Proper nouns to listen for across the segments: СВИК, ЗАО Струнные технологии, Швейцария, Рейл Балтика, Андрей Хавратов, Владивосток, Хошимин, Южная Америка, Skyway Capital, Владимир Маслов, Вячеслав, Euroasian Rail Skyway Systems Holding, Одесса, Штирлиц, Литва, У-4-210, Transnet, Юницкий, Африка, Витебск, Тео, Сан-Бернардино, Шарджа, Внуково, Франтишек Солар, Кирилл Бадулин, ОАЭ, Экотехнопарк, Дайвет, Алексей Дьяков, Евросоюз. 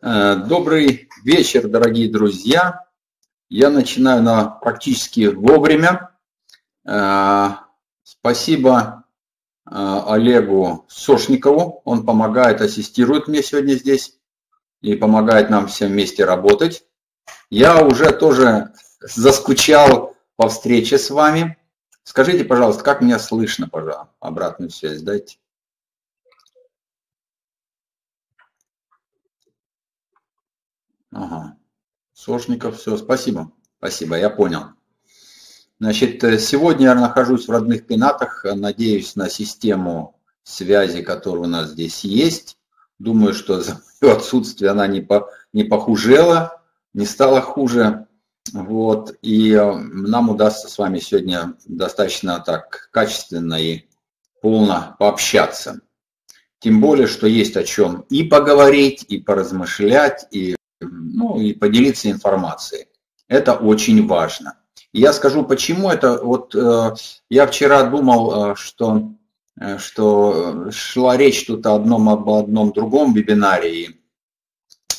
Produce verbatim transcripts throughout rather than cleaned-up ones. Добрый вечер, дорогие друзья. Я начинаю на практически вовремя. Спасибо Олегу Сошникову. Он помогает, ассистирует мне сегодня здесь и помогает нам всем вместе работать. Я уже тоже заскучал по встрече с вами. Скажите, пожалуйста, как меня слышно, пожалуйста, обратную связь дайте. Ага, Сошников, все, спасибо, спасибо, я понял. Значит, сегодня я нахожусь в родных Пенатах, надеюсь на систему связи, которая у нас здесь есть. Думаю, что за мое отсутствие она не, по, не похужела, не стала хуже. Вот, и нам удастся с вами сегодня достаточно так качественно и полно пообщаться. Тем более, что есть о чем и поговорить, и поразмышлять, и ну и поделиться информацией. Это очень важно. И я скажу, почему это. Вот э, я вчера думал, э, что, э, что шла речь тут о одном, об одном другом вебинаре.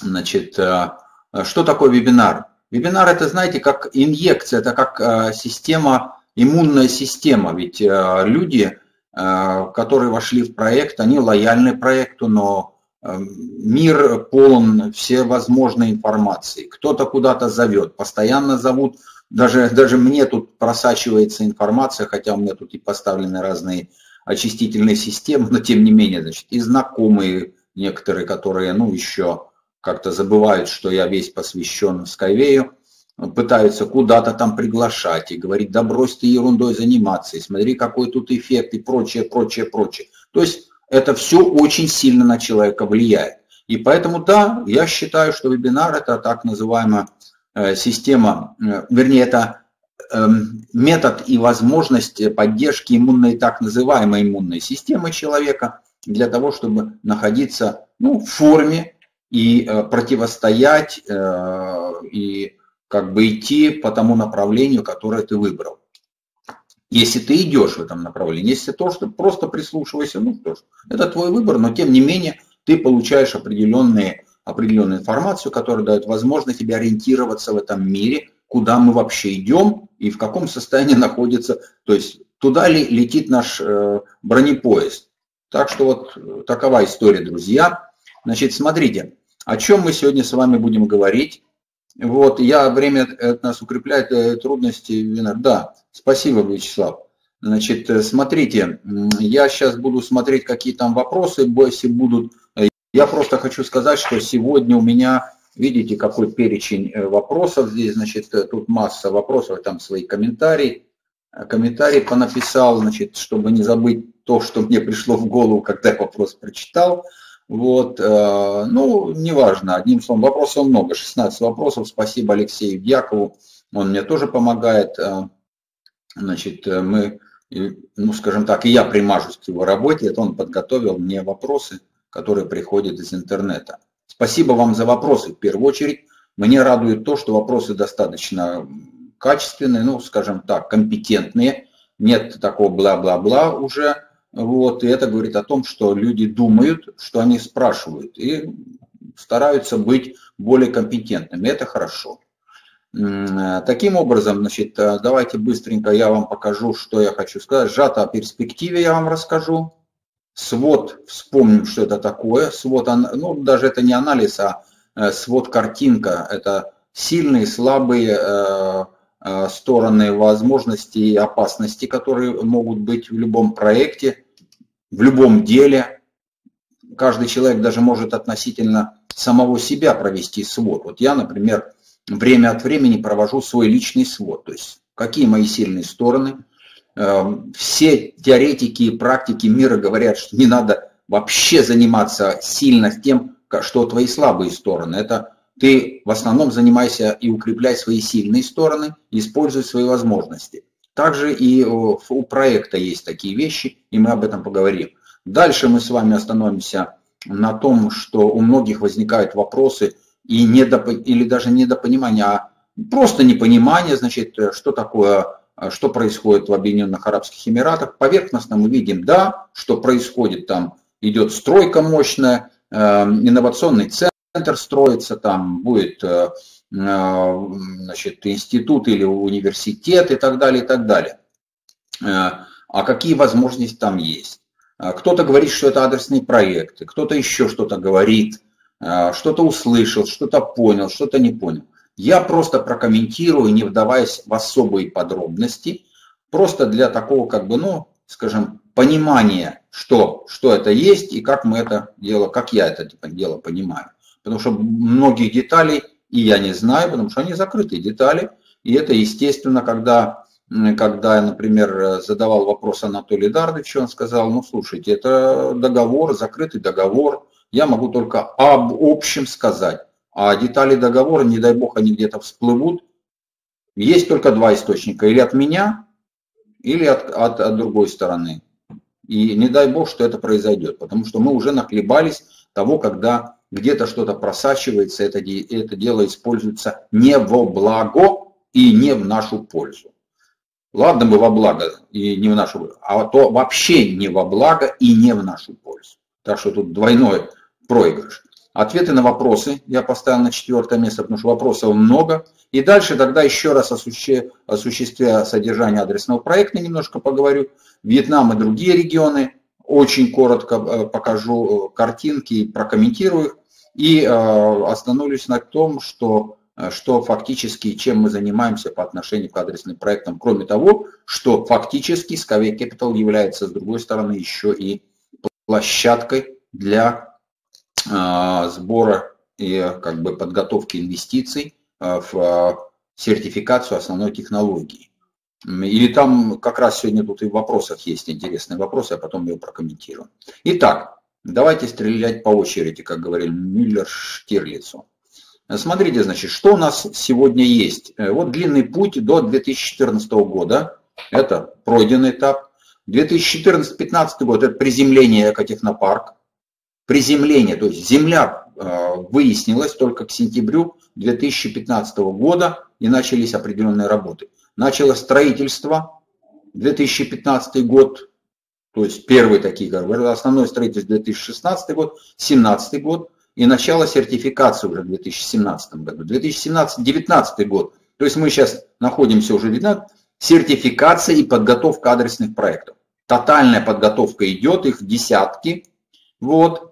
Значит, э, что такое вебинар? Вебинар — это, знаете, как инъекция, это как э, система, иммунная система. Ведь э, люди, э, которые вошли в проект, они лояльны проекту, но мир полон всевозможной информации. Кто-то куда-то зовет, постоянно зовут. Даже, даже мне тут просачивается информация, хотя у меня тут и поставлены разные очистительные системы, но тем не менее, значит, и знакомые некоторые, которые, ну, еще как-то забывают, что я весь посвящен Skyway, пытаются куда-то там приглашать и говорить: да брось ты ерундой заниматься, и смотри, какой тут эффект, и прочее, прочее, прочее. То есть это все очень сильно на человека влияет. И поэтому, да, я считаю, что вебинар — это так называемая система, вернее, это метод и возможность поддержки иммунной, так называемой иммунной системы человека для того, чтобы находиться, ну, в форме и противостоять, и как бы идти по тому направлению, которое ты выбрал. Если ты идешь в этом направлении, если то, что просто прислушивайся, ну что ж, это твой выбор, но тем не менее ты получаешь определенные, определенную информацию, которая дает возможность тебе ориентироваться в этом мире, куда мы вообще идем и в каком состоянии находится, то есть туда ли летит наш э, бронепоезд. Так что вот такова история, друзья. Значит, смотрите, о чем мы сегодня с вами будем говорить. Вот, я, время от нас укрепляет, трудности, да, спасибо, Вячеслав. Значит, смотрите, я сейчас буду смотреть, какие там вопросы, если будут. Я просто хочу сказать, что сегодня у меня, видите, какой перечень вопросов здесь, значит, тут масса вопросов, там свои комментарии, комментарии понаписал, значит, чтобы не забыть то, что мне пришло в голову, когда я вопрос прочитал. Вот, ну, неважно, одним словом, вопросов много, шестнадцать вопросов, спасибо Алексею Дьякову, он мне тоже помогает, значит, мы, ну, скажем так, и я примажусь к его работе, это он подготовил мне вопросы, которые приходят из интернета. Спасибо вам за вопросы, в первую очередь, мне радует то, что вопросы достаточно качественные, ну, скажем так, компетентные, нет такого бла-бла-бла уже. Вот, и это говорит о том, что люди думают, что они спрашивают, и стараются быть более компетентными. Это хорошо. Таким образом, значит, давайте быстренько я вам покажу, что я хочу сказать. Сжато о перспективе я вам расскажу. Свод, вспомним, что это такое. Свод, ну, даже это не анализ, а свод-картинка. Это сильные, слабые стороны, возможности и опасности, которые могут быть в любом проекте, в любом деле. Каждый человек даже может относительно самого себя провести свод. Вот я, например, время от времени провожу свой личный свод. То есть, какие мои сильные стороны. Все теоретики и практики мира говорят, что не надо вообще заниматься сильно тем, что твои слабые стороны. Это ты в основном занимайся и укрепляй свои сильные стороны, используй свои возможности. Также и у проекта есть такие вещи, и мы об этом поговорим. Дальше мы с вами остановимся на том, что у многих возникают вопросы и недоп... или даже недопонимание, а просто непонимание, значит, что такое, что происходит в Объединенных Арабских Эмиратах. Поверхностно мы видим, да, что происходит там, идет стройка мощная, инновационный центр. центр строится, там будет значит, институт или университет и так далее, и так далее. А какие возможности там есть? Кто-то говорит, что это адресные проекты, кто-то еще что-то говорит, что-то услышал, что-то понял, что-то не понял. Я просто прокомментирую, не вдаваясь в особые подробности, просто для такого, как бы, ну, скажем, понимания, что, что это есть и как мы это дело, как я это дело понимаю. Потому что многих деталей и я не знаю, потому что они закрытые детали. И это, естественно, когда, когда я, например, задавал вопрос Анатолию Дардовичу, он сказал, ну, слушайте, это договор, закрытый договор, я могу только об общем сказать. А детали договора, не дай бог, они где-то всплывут. Есть только два источника, или от меня, или от, от, от другой стороны. И не дай бог, что это произойдет, потому что мы уже нахлебались того, когда где-то что-то просачивается, это, это дело используется не во благо и не в нашу пользу. Ладно бы во благо и не в нашу пользу, а то вообще не во благо и не в нашу пользу. Так что тут двойной проигрыш. Ответы на вопросы я поставил на четвертое место, потому что вопросов много. И дальше тогда еще раз о суще... о существе содержания адресного проекта немножко поговорю. Вьетнам и другие регионы. Очень коротко покажу картинки и прокомментирую их. И остановлюсь на том, что, что фактически, чем мы занимаемся по отношению к адресным проектам. Кроме того, что фактически Skyway Capital является, с другой стороны, еще и площадкой для сбора и как бы подготовки инвестиций в сертификацию основной технологии. Или там как раз сегодня тут и в вопросах есть интересные вопросы, а потом я прокомментирую. Итак, давайте стрелять по очереди, как говорил Мюллер Штирлицу. Смотрите, значит, что у нас сегодня есть. Вот длинный путь до две тысячи четырнадцатого года, это пройденный этап. две тысячи четырнадцатый — две тысячи пятнадцатый год, это приземление экотехнопарк. Приземление, то есть земля выяснилась только к сентябрю две тысячи пятнадцатого года, и начались определенные работы. Началось строительство, две тысячи пятнадцатый год, то есть первые такие, основное строительство две тысячи шестнадцатый год, две тысячи семнадцатый год, и начало сертификации уже в две тысячи семнадцатом году. две тысячи семнадцатый — две тысячи девятнадцатый год, то есть мы сейчас находимся уже в сертификации и подготовка адресных проектов. Тотальная подготовка идет, их десятки. Вот.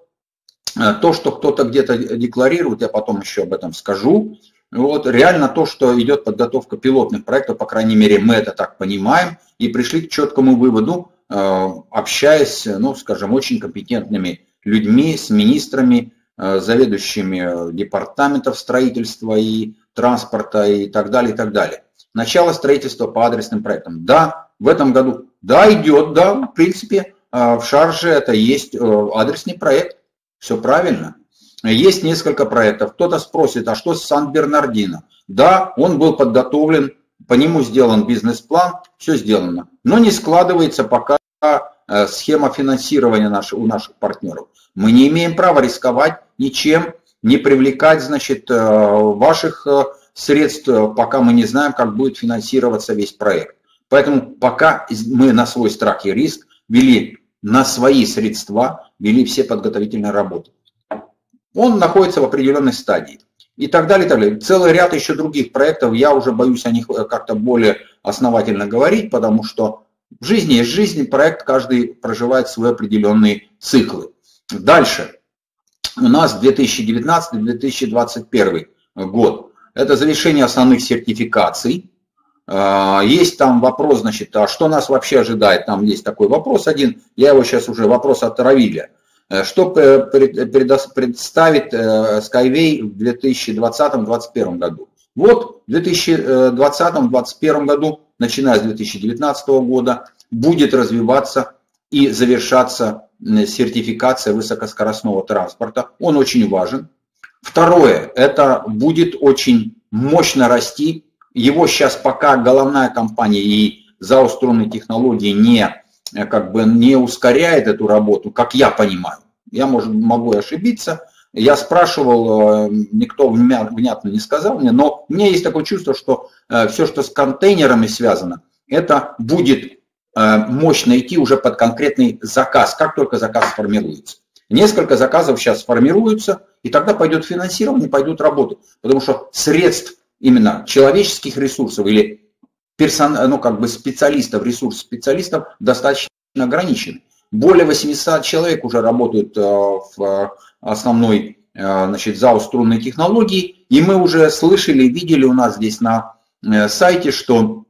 То, что кто-то где-то декларирует, я потом еще об этом скажу. Вот, реально то, что идет подготовка пилотных проектов, по крайней мере, мы это так понимаем, и пришли к четкому выводу, общаясь, ну, скажем, очень компетентными людьми, с министрами, заведующими департаментов строительства и транспорта и так далее, и так далее. Начало строительства по адресным проектам. Да, в этом году, да, идет, да, в принципе, в Шардже это есть адресный проект, все правильно. Есть несколько проектов. Кто-то спросит, а что с Сан-Бернардино? Да, он был подготовлен, по нему сделан бизнес-план, все сделано. Но не складывается пока схема финансирования наших, у наших партнеров. Мы не имеем права рисковать ничем, не привлекать, значит, ваших средств, пока мы не знаем, как будет финансироваться весь проект. Поэтому пока мы на свой страх и риск вели на свои средства, вели все подготовительные работы. Он находится в определенной стадии. И так далее, и так далее. Целый ряд еще других проектов, я уже боюсь о них как-то более основательно говорить, потому что в жизни есть жизнь, проект каждый проживает свои определенные циклы. Дальше. У нас две тысячи девятнадцатый — две тысячи двадцать первый год. Это завершение основных сертификаций. Есть там вопрос, значит, а что нас вообще ожидает? Там есть такой вопрос один, я его сейчас уже, вопрос отравили. Что представит Skyway в две тысячи двадцатом — две тысячи двадцать первом году? Вот в две тысячи двадцатом — две тысячи двадцать первом году, начиная с две тысячи девятнадцатого года, будет развиваться и завершаться сертификация высокоскоростного транспорта. Он очень важен. Второе, это будет очень мощно расти. Его сейчас пока головная компания и ЗАО «Струнные технологии» не... как бы не ускоряет эту работу, как я понимаю. Я, может, могу ошибиться. Я спрашивал, никто внятно не сказал мне, но у меня есть такое чувство, что все, что с контейнерами связано, это будет мощно идти уже под конкретный заказ, как только заказ сформируется. Несколько заказов сейчас сформируются, и тогда пойдет финансирование, пойдут работы. Потому что средств именно человеческих ресурсов или персон... ну, как бы специалистов, ресурс специалистов достаточно ограничен. Более восьмисот человек уже работают в основной, значит, ЗАО «Струнные технологии», и мы уже слышали, видели у нас здесь на сайте, что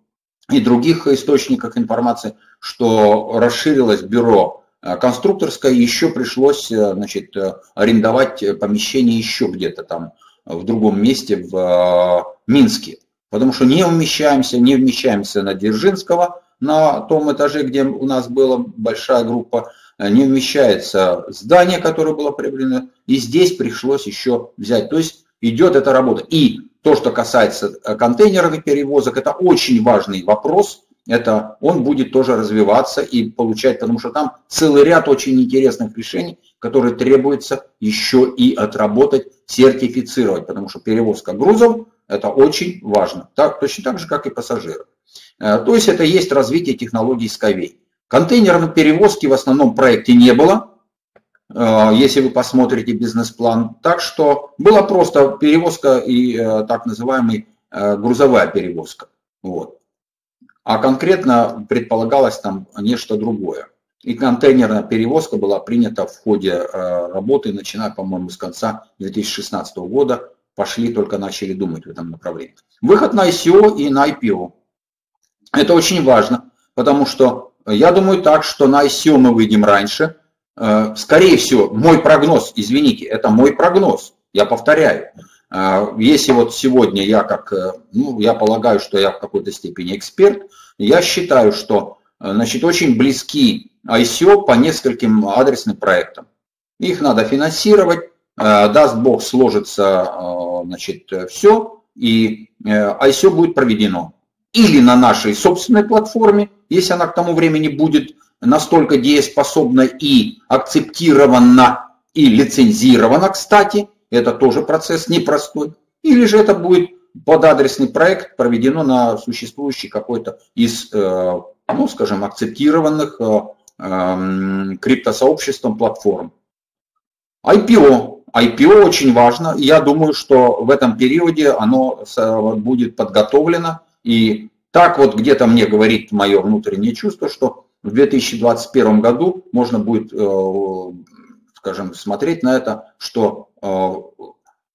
и других источниках информации, что расширилось бюро конструкторское, еще пришлось, значит, арендовать помещение еще где-то там в другом месте в Минске, потому что не умещаемся, не вмещаемся на Дзержинского, на том этаже, где у нас была большая группа, не вмещается здание, которое было приобретено, и здесь пришлось еще взять. То есть идет эта работа. И то, что касается контейнеров и перевозок, это очень важный вопрос. Это он будет тоже развиваться и получать, потому что там целый ряд очень интересных решений, которые требуется еще и отработать, сертифицировать, потому что перевозка грузов – это очень важно, так, точно так же, как и пассажиров. То есть это есть развитие технологий Skyway. Контейнерной перевозки в основном проекте не было, если вы посмотрите бизнес-план. Так что была просто перевозка и так называемая грузовая перевозка. Вот. А конкретно предполагалось там нечто другое. И контейнерная перевозка была принята в ходе работы, начиная, по-моему, с конца две тысячи шестнадцатого года. Пошли, только начали думать в этом направлении. Выход на ай си о и на ай пи о. Это очень важно, потому что я думаю так, что на ай си о мы выйдем раньше. Скорее всего, мой прогноз, извините, это мой прогноз, я повторяю. Если вот сегодня я как, ну, я полагаю, что я в какой-то степени эксперт, я считаю, что, значит, очень близки ай си о по нескольким адресным проектам. Их надо финансировать, даст Бог, сложится, значит, все, и ай си о будет проведено. Или на нашей собственной платформе, если она к тому времени будет настолько дееспособна и акцептирована, и лицензирована, кстати, это тоже процесс непростой, или же это будет под адресный проект проведено на существующий какой-то из, ну, скажем, акцептированных криптосообществом платформ. ай пи о. ай пи о очень важно, я думаю, что в этом периоде оно будет подготовлено. И так вот где-то мне говорит мое внутреннее чувство, что в две тысячи двадцать первом году можно будет, скажем, смотреть на это, что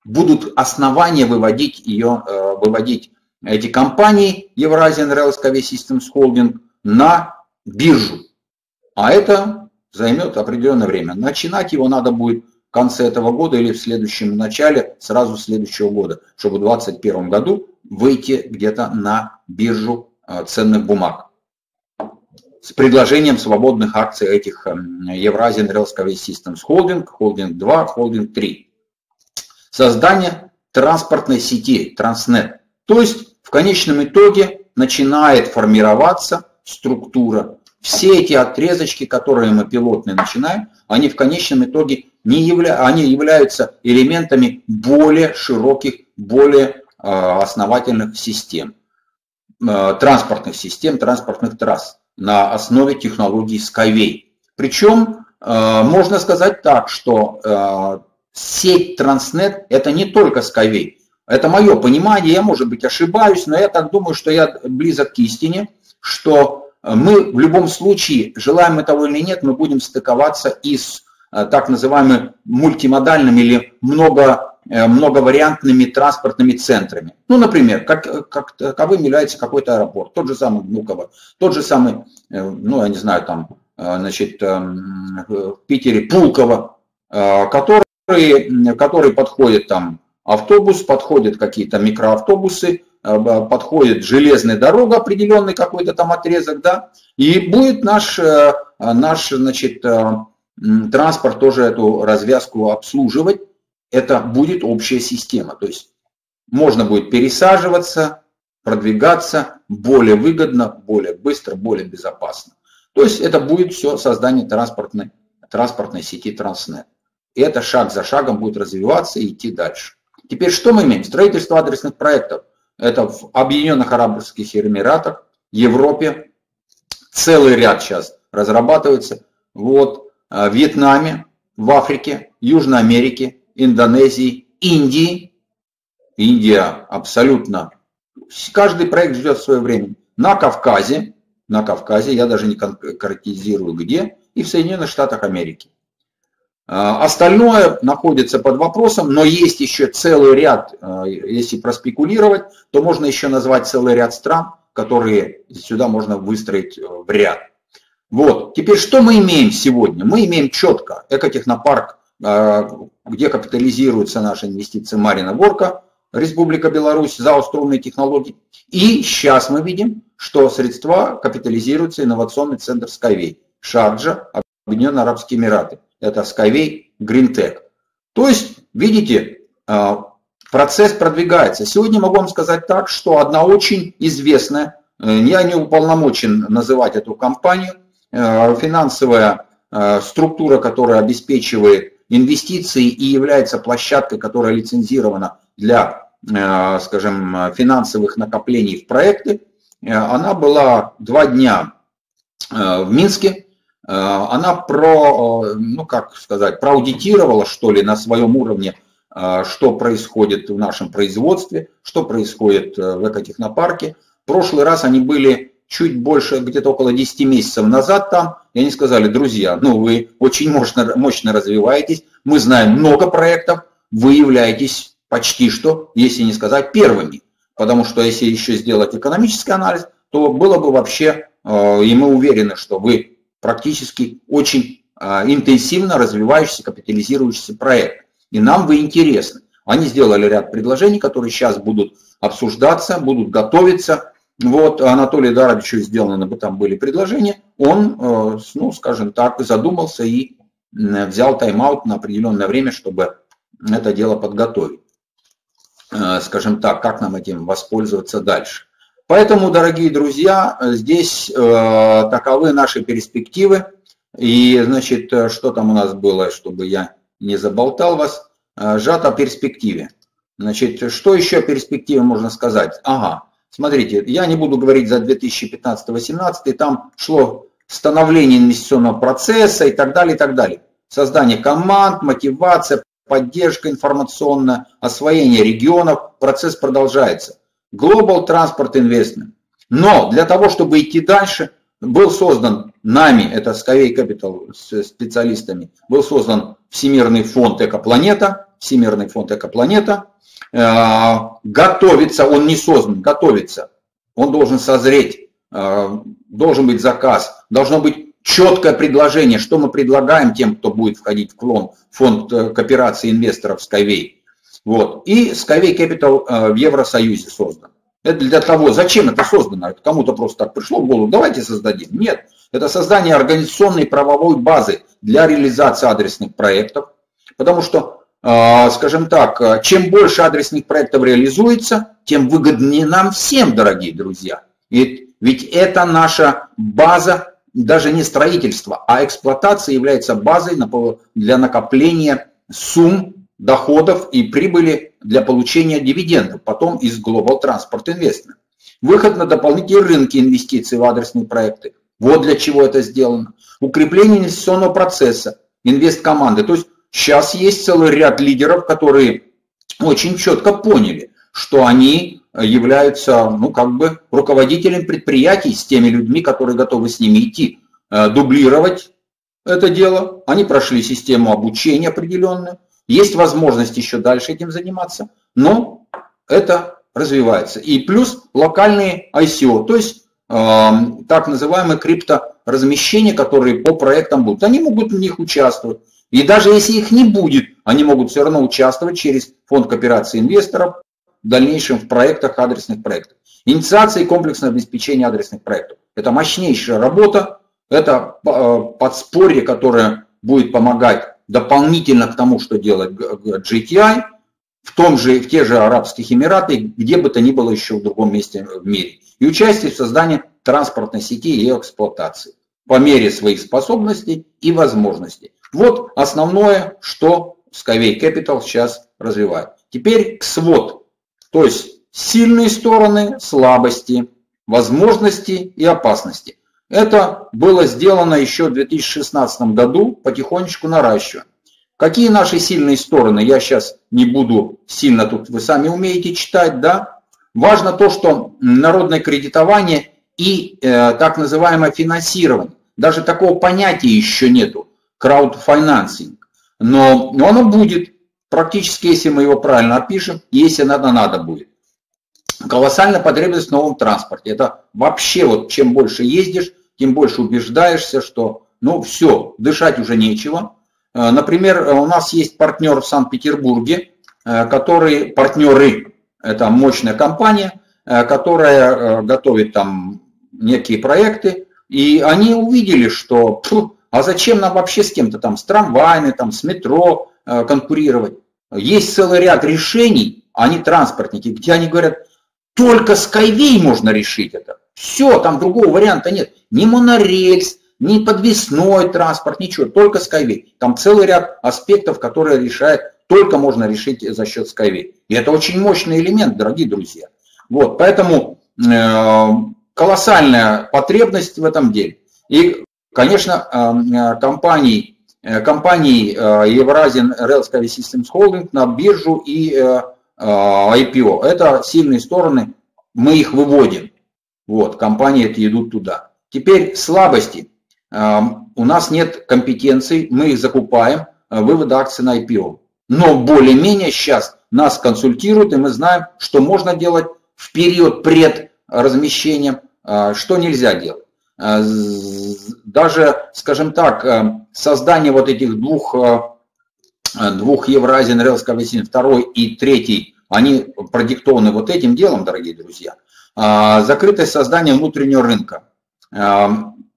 будут основания выводить, ее, выводить эти компании Euroasian Rail Skyway Systems Holding на биржу. А это займет определенное время. Начинать его надо будет в конце этого года или в следующем начале, сразу следующего года, чтобы в две тысячи двадцать первом году выйти где-то на биржу ценных бумаг с предложением свободных акций этих Euroasian Rail Skyway Systems Holding, Holding два, Holding три. Создание транспортной сети Transnet. То есть в конечном итоге начинает формироваться структура. Все эти отрезочки, которые мы пилотные начинаем, они в конечном итоге не явля... они являются элементами более широких, более основательных систем, транспортных систем, транспортных трасс на основе технологии Skyway. Причем можно сказать так, что сеть Transnet это не только Skyway. Это мое понимание, я, может быть, ошибаюсь, но я так думаю, что я близок к истине, что мы в любом случае, желаем мы того или нет, мы будем стыковаться и с так называемым мультимодальным или много многовариантными транспортными центрами. Ну, например, как, как, таковым является какой-то аэропорт, тот же самый Внуково, тот же самый, ну, я не знаю, там, значит, в Питере Пулково, который, который подходит там автобус, подходят какие-то микроавтобусы, подходит железная дорога, определенный какой-то там отрезок, да, и будет наш, наш, значит, транспорт тоже эту развязку обслуживать. Это будет общая система. То есть можно будет пересаживаться, продвигаться более выгодно, более быстро, более безопасно. То есть это будет все создание транспортной, транспортной сети Transnet. И это шаг за шагом будет развиваться и идти дальше. Теперь что мы имеем? Строительство адресных проектов. Это в Объединенных Арабских Эмиратах, Европе. Целый ряд сейчас разрабатывается. Вот в Вьетнаме. в Африке, Южной Америке, Индонезии, Индии. Индия абсолютно. Каждый проект ждет свое время. На Кавказе, на Кавказе, я даже не конкретизирую где, и в Соединенных Штатах Америки. Остальное находится под вопросом, но есть еще целый ряд, если проспекулировать, то можно еще назвать целый ряд стран, которые сюда можно выстроить в ряд. Вот. Теперь что мы имеем сегодня? Мы имеем четко экотехнопарк, где капитализируются наши инвестиции Марина Горка, Республика Беларусь, ЗАО «Струнные технологии». И сейчас мы видим, что средства капитализируются инновационный центр Skyway, Шарджа, Объединенные Арабские Эмираты. Это Skyway, GreenTech. То есть, видите, процесс продвигается. Сегодня могу вам сказать так, что одна очень известная, я не уполномочен называть эту компанию, финансовая структура, которая обеспечивает инвестиции и является площадкой, которая лицензирована для, скажем, финансовых накоплений в проекты, она была два дня в Минске. Она про, ну как сказать, проаудитировала, что ли, на своем уровне, что происходит в нашем производстве, что происходит в экотехнопарке. В прошлый раз они были чуть больше, где-то около десяти месяцев назад там, и они сказали: друзья, ну вы очень мощно, мощно развиваетесь, мы знаем много проектов, вы являетесь почти что, если не сказать, первыми. Потому что если еще сделать экономический анализ, то было бы вообще, и мы уверены, что вы практически очень интенсивно развивающийся, капитализирующийся проект. И нам вы интересны. Они сделали ряд предложений, которые сейчас будут обсуждаться, будут готовиться. Вот Анатолию Дардовичу сделаны там были предложения. Он, ну, скажем так, задумался и взял тайм-аут на определенное время, чтобы это дело подготовить. Скажем так, как нам этим воспользоваться дальше. Поэтому, дорогие друзья, здесь э, таковы наши перспективы. И, значит, что там у нас было, чтобы я не заболтал вас. Сжато о перспективе. Значит, что еще о перспективе можно сказать? Ага, смотрите, я не буду говорить за две тысячи пятнадцатый — две тысячи восемнадцатый, там шло становление инвестиционного процесса и так далее, и так далее. Создание команд, мотивация, поддержка информационная, освоение регионов, процесс продолжается. Global Transport Investment. Но для того, чтобы идти дальше, был создан нами, это Skyway Capital с специалистами, был создан Всемирный фонд Экопланета. Всемирный фонд Экопланета. Э, готовится, он не создан, готовится. Он должен созреть, э, должен быть заказ, должно быть четкое предложение, что мы предлагаем тем, кто будет входить в клон, фонд кооперации инвесторов Skyway. Вот. И Skyway Capital в Евросоюзе создан. Это для того, зачем это создано? Кому-то просто так пришло в голову, давайте создадим. Нет, это создание организационной правовой базы для реализации адресных проектов. Потому что, скажем так, чем больше адресных проектов реализуется, тем выгоднее нам всем, дорогие друзья. Ведь, ведь это наша база, даже не строительство, а эксплуатация является базой для накопления сумм, доходов и прибыли для получения дивидендов, потом из Global Transport Investment. Выход на дополнительные рынки инвестиций в адресные проекты. Вот для чего это сделано. Укрепление инвестиционного процесса, инвесткоманды. То есть сейчас есть целый ряд лидеров, которые очень четко поняли, что они являются, ну, как бы руководителем предприятий с теми людьми, которые готовы с ними идти, дублировать это дело. Они прошли систему обучения определенную. Есть возможность еще дальше этим заниматься, но это развивается. И плюс локальные ай си о, то есть э, так называемые крипторазмещения, которые по проектам будут. Они могут в них участвовать. И даже если их не будет, они могут все равно участвовать через фонд кооперации инвесторов в дальнейшем в проектах, адресных проектов. Инициация и комплексное обеспечение адресных проектов. Это мощнейшая работа, это э, подспорье, которое будет помогать дополнительно к тому, что делает джи ти ай, в, том же, в те же Арабских Эмиратах, где бы то ни было еще в другом месте в мире. И участие в создании транспортной сети и ее эксплуатации по мере своих способностей и возможностей. Вот основное, что Skyway Capital сейчас развивает. Теперь к свод. То есть сильные стороны, слабости, возможности и опасности. Это было сделано еще в две тысячи шестнадцатом году, потихонечку наращивая. Какие наши сильные стороны? Я сейчас не буду сильно тут, вы сами умеете читать, да? Важно то, что народное кредитование и э, так называемое финансирование. Даже такого понятия еще нету, краудфинансинг. Но, но оно будет, практически, если мы его правильно опишем, если надо, надо будет. Колоссальная потребность в новом транспорте. Это вообще вот чем больше ездишь, тем больше убеждаешься, что ну все, дышать уже нечего. Например, у нас есть партнер в Санкт-Петербурге, который, партнеры, это мощная компания, которая готовит там некие проекты, и они увидели, что пфу, а зачем нам вообще с кем-то там, с трамваями, там, с метро конкурировать. Есть целый ряд решений, они транспортники, где они говорят, только Skyway можно решить это. Все, там другого варианта нет. Ни монорельс, ни подвесной транспорт, ничего, только Skyway. Там целый ряд аспектов, которые решает, только можно решить за счет Skyway. И это очень мощный элемент, дорогие друзья. Вот, поэтому э, колоссальная потребность в этом деле. И, конечно, э, компании, э, компании э, Euroasian Rail Skyway Systems Holding на биржу и э, ай пи о. Это сильные стороны, мы их выводим. Вот, компании эти идут туда. Теперь слабости. У нас нет компетенций, мы их закупаем, выводы акций на ай пи о. Но более-менее сейчас нас консультируют, и мы знаем, что можно делать в период пред размещением, что нельзя делать. Даже, скажем так, создание вот этих двух... двух Евразин, Релсковесин, второй и третий, они продиктованы вот этим делом, дорогие друзья. Закрытость создания внутреннего рынка.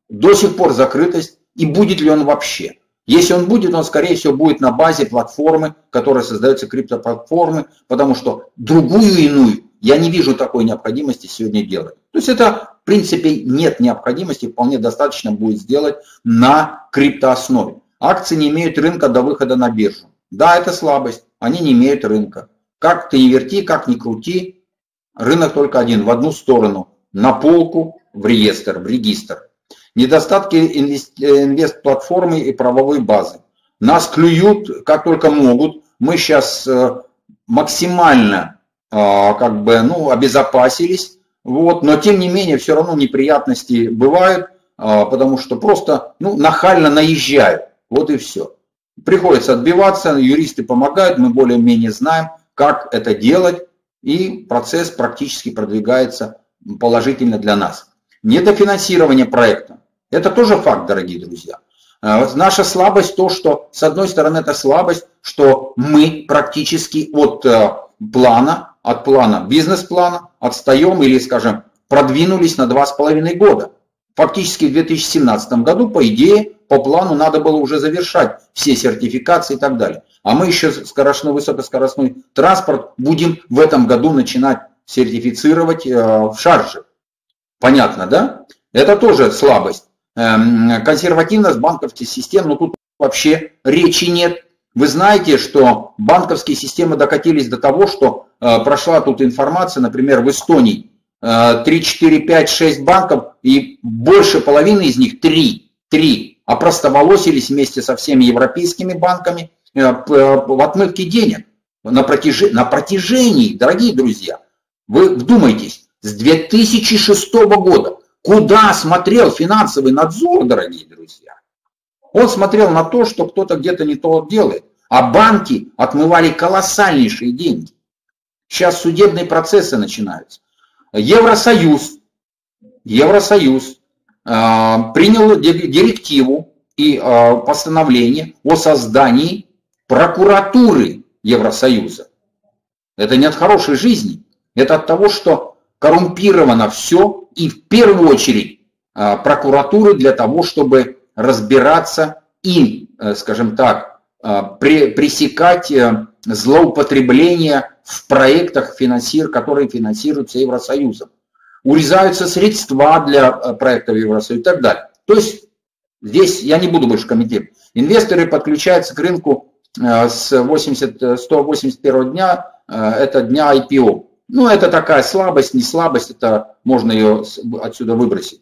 До сих пор закрытость, и будет ли он вообще. Если он будет, он, скорее всего, будет на базе платформы, которая создается, криптоплатформы, потому что другую иную я не вижу такой необходимости сегодня делать. То есть это, в принципе, нет необходимости, вполне достаточно будет сделать на криптооснове. Акции не имеют рынка до выхода на биржу. Да, это слабость. Они не имеют рынка. Как ты не верти, как ни крути, рынок только один. В одну сторону. На полку, в реестр, в регистр. Недостатки инвест-платформы и правовой базы. Нас клюют, как только могут. Мы сейчас максимально как бы, ну, обезопасились. Вот. Но тем не менее, все равно неприятности бывают. Потому что просто ну, нахально наезжают. Вот и все. Приходится отбиваться, юристы помогают, мы более-менее знаем, как это делать, и процесс практически продвигается положительно для нас. Недофинансирование проекта. Это тоже факт, дорогие друзья. Наша слабость то, что, с одной стороны, это слабость, что мы практически от плана, от плана бизнес-плана отстаем или, скажем, продвинулись на два с половиной года. Фактически в две тысячи семнадцатом году, по идее, по плану надо было уже завершать все сертификации и так далее. А мы еще скоростной, высокоскоростной транспорт будем в этом году начинать сертифицировать в Шардже. Понятно, да? Это тоже слабость. Консервативность банковских систем, ну тут вообще речи нет. Вы знаете, что банковские системы докатились до того, что прошла тут информация, например, в Эстонии, три, четыре, пять, шесть банков, и больше половины из них, три, три, опростоволосились вместе со всеми европейскими банками в отмывке денег. На протяжении, на протяжении, дорогие друзья, вы вдумайтесь, с две тысячи шестого года, куда смотрел финансовый надзор, дорогие друзья? Он смотрел на то, что кто-то где-то не то делает, а банки отмывали колоссальнейшие деньги. Сейчас судебные процессы начинаются. Евросоюз, Евросоюз э, принял директиву и э, постановление о создании прокуратуры Евросоюза. Это не от хорошей жизни, это от того, что коррумпировано все, и в первую очередь э, прокуратуры для того, чтобы разбираться и, э, скажем так, э, при, пресекать э, злоупотребление в проектах, финансир, которые финансируются Евросоюзом. Урезаются средства для проектов Евросоюза и так далее. То есть здесь я не буду больше комментировать. Инвесторы подключаются к рынку с сто восемьдесят первого дня, это дня ай пи о. Ну это такая слабость, не слабость, это можно ее отсюда выбросить.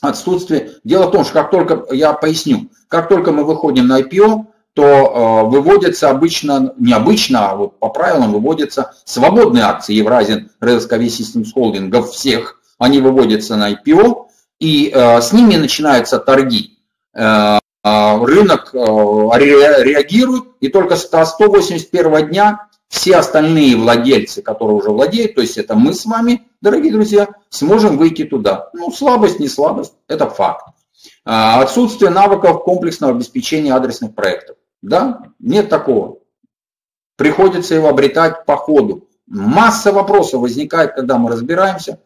Отсутствие. Дело в том, что как только, я поясню, как только мы выходим на ай пи о, то выводятся обычно, не обычно, а вот по правилам выводятся свободные акции Euroasian Rail Skyway Systems Holding всех, они выводятся на ай пи о, и с ними начинаются торги. Рынок реагирует, и только с сто восемьдесят первого дня все остальные владельцы, которые уже владеют, то есть это мы с вами, дорогие друзья, сможем выйти туда. Ну, слабость, не слабость, это факт. Отсутствие навыков комплексного обеспечения адресных проектов. Да? Нет такого. Приходится его обретать по ходу. Масса вопросов возникает, когда мы разбираемся,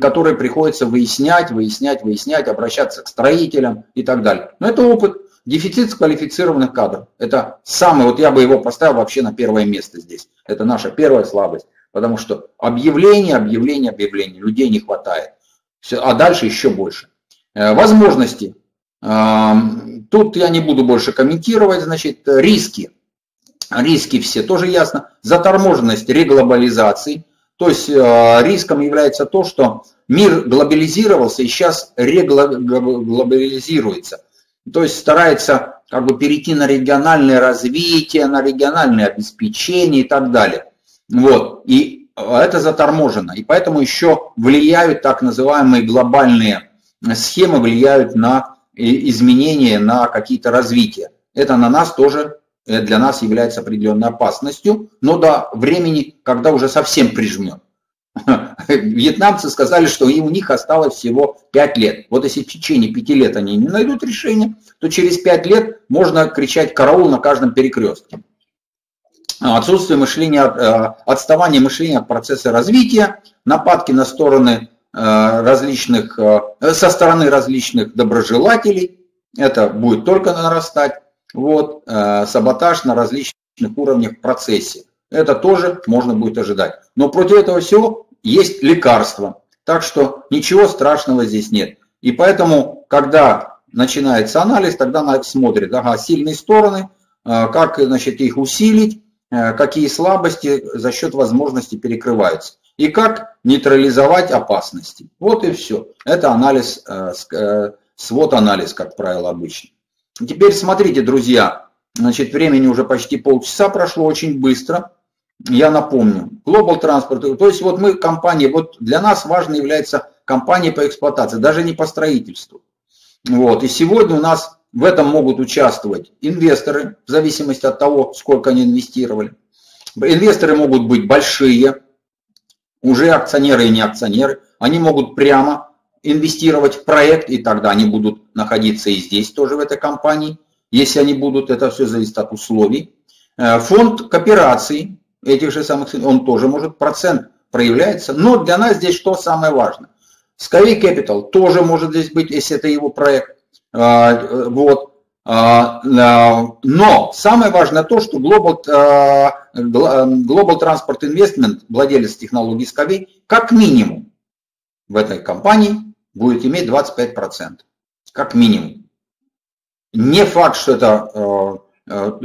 которые приходится выяснять, выяснять, выяснять, обращаться к строителям и так далее. Но это опыт. Дефицит квалифицированных кадров. Это самый, вот я бы его поставил вообще на первое место здесь. Это наша первая слабость. Потому что объявление, объявление, объявление. Людей не хватает. А дальше еще больше. Возможности. Тут я не буду больше комментировать. Значит, риски. Риски все тоже ясно. Заторможенность реглобализации. То есть риском является то, что мир глобализировался и сейчас реглобализируется. То есть старается как бы перейти на региональное развитие, на региональное обеспечение и так далее. Вот. И это заторможено. И поэтому еще влияют так называемые глобальные схемы, влияют на изменения, на какие-то развития. Это на нас тоже, для нас является определенной опасностью, но до времени, когда уже совсем прижмет. Вьетнамцы сказали, что и у них осталось всего пять лет. Вот если в течение пяти лет они не найдут решения, то через пять лет можно кричать «караул» на каждом перекрестке. Отсутствие мышления, отставание мышления от процесса развития, нападки на стороны различных, со стороны различных доброжелателей, это будет только нарастать, вот, саботаж на различных уровнях процесса. Это тоже можно будет ожидать. Но против этого всего есть лекарства. Так что ничего страшного здесь нет. И поэтому, когда начинается анализ, тогда смотрит, ага, сильные стороны, как, значит, их усилить, какие слабости за счет возможности перекрываются. И как нейтрализовать опасности. Вот и все. Это анализ, свод-анализ, как правило, обычно. Теперь смотрите, друзья. Значит, времени уже почти полчаса прошло, очень быстро. Я напомню, Global Transport, то есть вот мы компания, вот для нас важной является компания по эксплуатации, даже не по строительству. Вот, и сегодня у нас в этом могут участвовать инвесторы, в зависимости от того, сколько они инвестировали. Инвесторы могут быть большие, уже акционеры и не акционеры, они могут прямо инвестировать в проект, и тогда они будут находиться и здесь тоже в этой компании. Если они будут, это все зависит от условий. Фонд кооперации этих же самых, он тоже может, процент проявляется. Но для нас здесь что самое важное? Skyway Capital тоже может здесь быть, если это его проект. Вот. Но самое важное то, что Global, Global Transport Investment, владелец технологии Skyway, как минимум в этой компании будет иметь двадцать пять процентов. Как минимум. Не факт, что это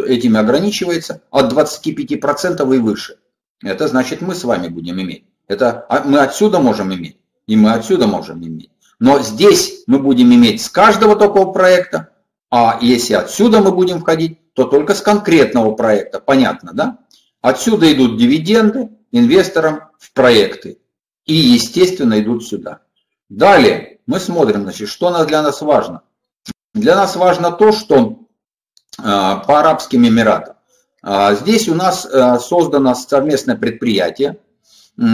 этими ограничивается, от двадцати пяти процентов и выше. Это значит, мы с вами будем иметь. Это мы отсюда можем иметь, и мы отсюда можем иметь. Но здесь мы будем иметь с каждого такого проекта, а если отсюда мы будем входить, то только с конкретного проекта. Понятно, да? Отсюда идут дивиденды инвесторам в проекты. И, естественно, идут сюда. Далее мы смотрим, значит, что для нас важно. Для нас важно то, что по Арабским Эмиратам. Здесь у нас создано совместное предприятие.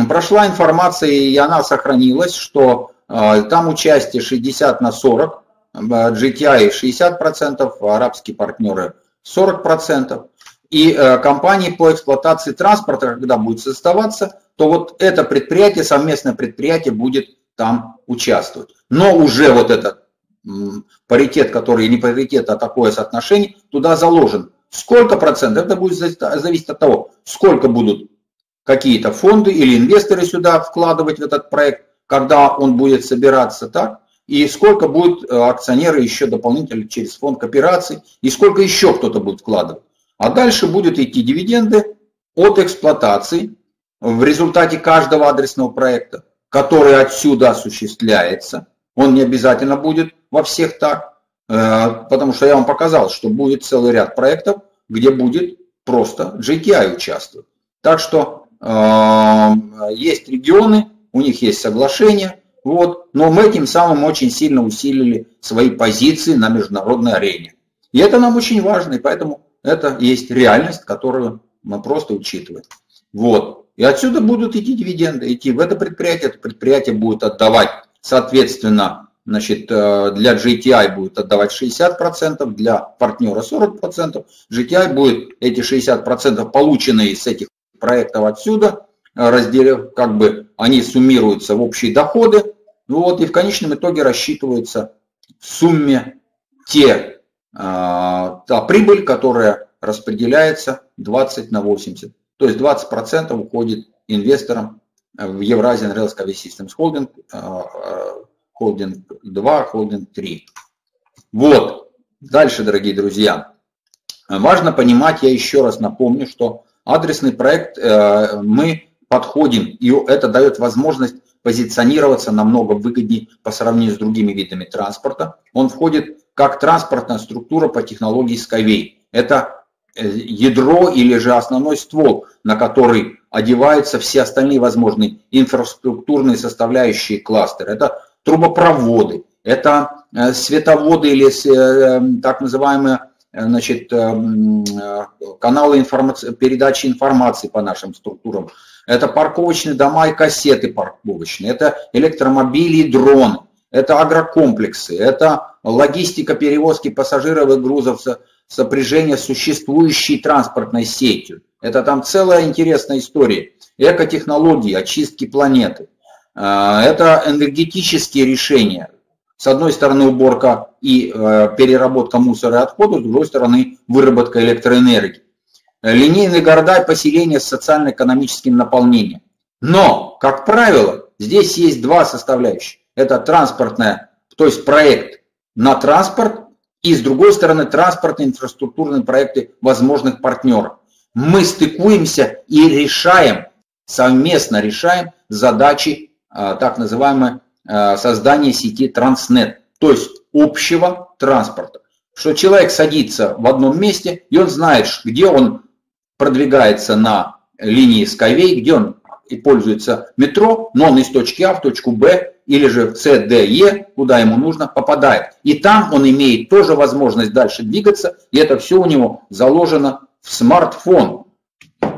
Прошла информация, и она сохранилась, что там участие шестьдесят на сорок, джи ти ай шестьдесят процентов, арабские партнеры сорок процентов. И компании по эксплуатации транспорта, когда будет создаваться, то вот это предприятие, совместное предприятие будет там участвовать. Но уже вот этот паритет, который не паритет, а такое соотношение, туда заложен. Сколько процентов? Это будет зависеть от того, сколько будут какие-то фонды или инвесторы сюда вкладывать в этот проект, когда он будет собираться, так, и сколько будет акционеры еще дополнительно через фонд кооперации, и сколько еще кто-то будет вкладывать. А дальше будут идти дивиденды от эксплуатации в результате каждого адресного проекта, который отсюда осуществляется. Он не обязательно будет во всех так. потому что я вам показал, что будет целый ряд проектов, где будет просто джи ти ай участвовать. Так что есть регионы, у них есть соглашения, вот, но мы этим самым очень сильно усилили свои позиции на международной арене. И это нам очень важно, и поэтому это есть реальность, которую мы просто учитываем. Вот. И отсюда будут идти дивиденды, идти в это предприятие, это предприятие будет отдавать, соответственно, значит, для джи ти ай будет отдавать шестьдесят процентов, для партнера сорок процентов, джи ти ай будет эти шестьдесят процентов, полученные с этих проектов отсюда, разделив, как бы они суммируются в общие доходы, вот, и в конечном итоге рассчитываются в сумме те, а, та прибыль, которая распределяется двадцать на восемьдесят. То есть двадцать процентов уходит инвесторам в Euroasian Rail Skyway Systems Holding, холдинг два, холдинг три. Вот. Дальше, дорогие друзья. Важно понимать, я еще раз напомню, что адресный проект мы подходим, и это дает возможность позиционироваться намного выгоднее по сравнению с другими видами транспорта. Он входит как транспортная структура по технологии Skyway. Это ядро или же основной ствол, на который одеваются все остальные возможные инфраструктурные составляющие кластера. Это трубопроводы, это световоды или так называемые, значит, каналы информации, передачи информации по нашим структурам. Это парковочные дома и кассеты парковочные, это электромобили и дроны, это агрокомплексы, это логистика перевозки пассажиров и грузов, сопряжение с существующей транспортной сетью. Это там целая интересная история. Экотехнологии, очистки планеты. Это энергетические решения. С одной стороны уборка и переработка мусора и отходов, с другой стороны выработка электроэнергии. Линейные города и поселения с социально-экономическим наполнением. Но, как правило, здесь есть два составляющих. Это транспортная, то есть проект на транспорт, и, с другой стороны, транспортные инфраструктурные проекты возможных партнеров. Мы стыкуемся и решаем, совместно решаем задачи так называемое создания сети Transnet, то есть общего транспорта. Что человек садится в одном месте, и он знает, где он продвигается на линии Skyway, где он и пользуется метро, но он из точки А в точку Б, или же в С, Д, Е, куда ему нужно, попадает. И там он имеет тоже возможность дальше двигаться, и это все у него заложено в смартфон.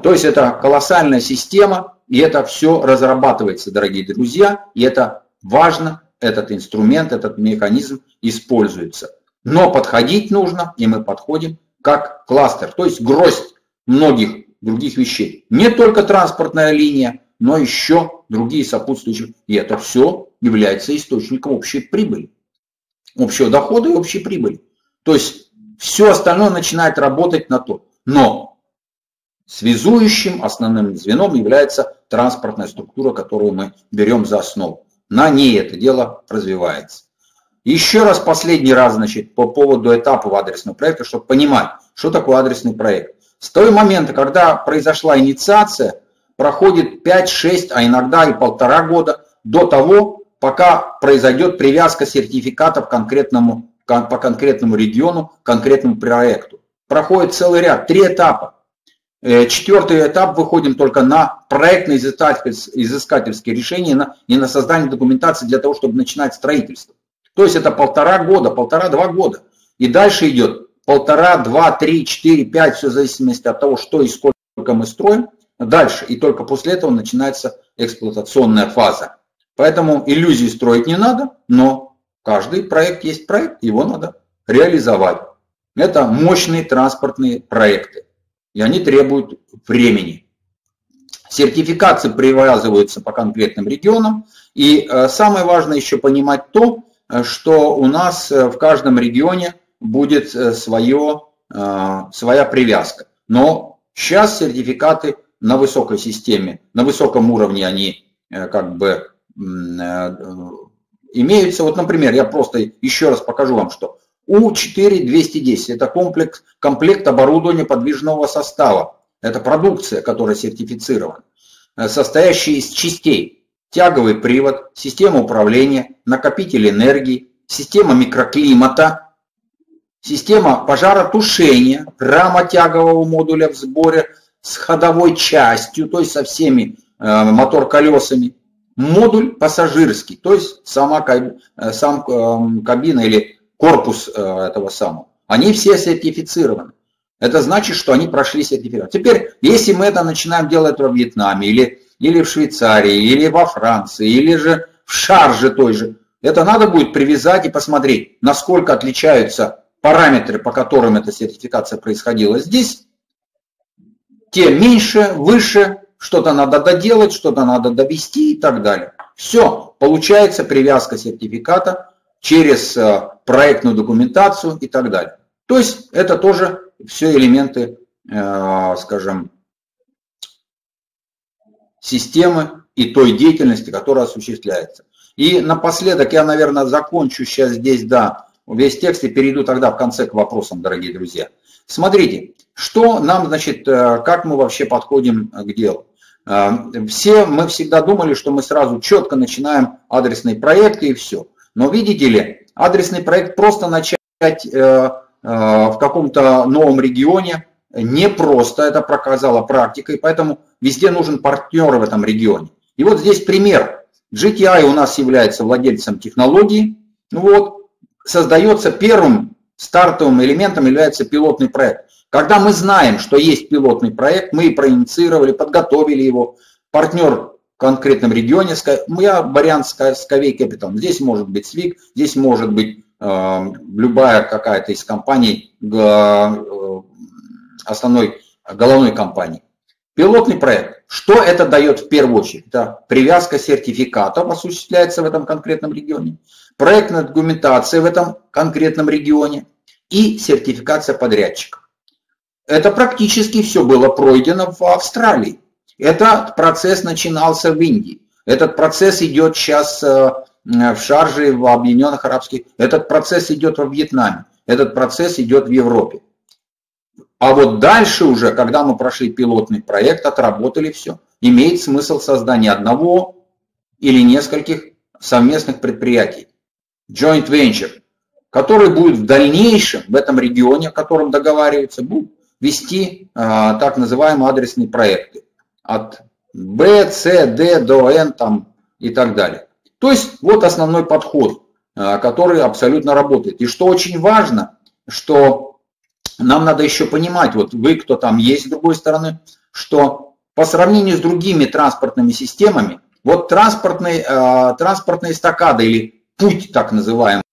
То есть это колоссальная система, и это все разрабатывается, дорогие друзья, и это важно, этот инструмент, этот механизм используется. Но подходить нужно, и мы подходим как кластер, то есть гроздь многих других вещей. Не только транспортная линия, но еще другие сопутствующие. И это все является источником общей прибыли, общего дохода и общей прибыли. То есть все остальное начинает работать на то. Но связующим основным звеном является транспортная структура, которую мы берем за основу. На ней это дело развивается. Еще раз, последний раз, значит, по поводу этапов адресного проекта, чтобы понимать, что такое адресный проект. С того момента, когда произошла инициация, проходит пять-шесть, а иногда и полтора года до того, пока произойдет привязка сертификатов к конкретному, по конкретному региону, к конкретному проекту. Проходит целый ряд, три этапа. Четвертый этап, выходим только на проектно-изыскательские решения и на создание документации для того, чтобы начинать строительство. То есть это полтора года, полтора-два года. И дальше идет полтора, два, три, четыре, пять, все в зависимости от того, что и сколько мы строим. Дальше. И только после этого начинается эксплуатационная фаза. Поэтому иллюзии строить не надо, но каждый проект есть проект, его надо реализовать. Это мощные транспортные проекты. И они требуют времени. Сертификации привязываются по конкретным регионам. И самое важное еще понимать то, что у нас в каждом регионе будет свое, своя привязка. Но сейчас сертификаты на высокой системе, на высоком уровне они как бы имеются. Вот, например, я просто еще раз покажу вам, что У четыре двести десять это комплекс, комплект оборудования подвижного состава. Это продукция, которая сертифицирована, состоящая из частей: тяговый привод, система управления, накопитель энергии, система микроклимата, Система пожаротушения, рама тягового модуля в сборе с ходовой частью, то есть со всеми э, мотор-колесами. Модуль пассажирский, то есть сама, сам кабина или корпус этого самого. Они все сертифицированы. Это значит, что они прошли сертификацию. Теперь, если мы это начинаем делать во Вьетнаме, или, или в Швейцарии, или во Франции, или же в Шарже той же, это надо будет привязать и посмотреть, насколько отличаются параметры, по которым эта сертификация происходила здесь. Те меньше, выше, что-то надо доделать, что-то надо довести и так далее. Все, получается привязка сертификата через проектную документацию и так далее. То есть это тоже все элементы, скажем, системы и той деятельности, которая осуществляется. И напоследок я, наверное, закончу сейчас здесь, да, весь текст и перейду тогда в конце к вопросам, дорогие друзья. Смотрите, что нам, значит, как мы вообще подходим к делу. Все, мы всегда думали, что мы сразу четко начинаем адресный проект и все. Но видите ли, адресный проект просто начать в каком-то новом регионе непросто, это показала практика, и поэтому везде нужен партнер в этом регионе. И вот здесь пример. джи ти ай у нас является владельцем технологии. Ну вот, создается первым стартовым элементом является пилотный проект. Когда мы знаем, что есть пилотный проект, мы проинициировали, подготовили его, партнер в конкретном регионе, я вариант Skyway Capital, здесь может быть свик, здесь может быть любая какая-то из компаний, основной головной компании. Пилотный проект. Что это дает в первую очередь? Это привязка сертификатов осуществляется в этом конкретном регионе, проектная документация в этом конкретном регионе и сертификация подрядчика. Это практически все было пройдено в Австралии. Этот процесс начинался в Индии. Этот процесс идет сейчас в Шарже, в Объединенных Арабских. Этот процесс идет во Вьетнаме. Этот процесс идет в Европе. А вот дальше уже, когда мы прошли пилотный проект, отработали все, имеет смысл создание одного или нескольких совместных предприятий. Joint venture, который будет в дальнейшем в этом регионе, о котором договариваются, будут вести а, так называемые адресные проекты. От Б, С, Д до Н там, и так далее. То есть вот основной подход, который абсолютно работает. И что очень важно, что нам надо еще понимать, вот вы, кто там есть с другой стороны, что по сравнению с другими транспортными системами, вот транспортный, транспортная эстакада или путь так называемый,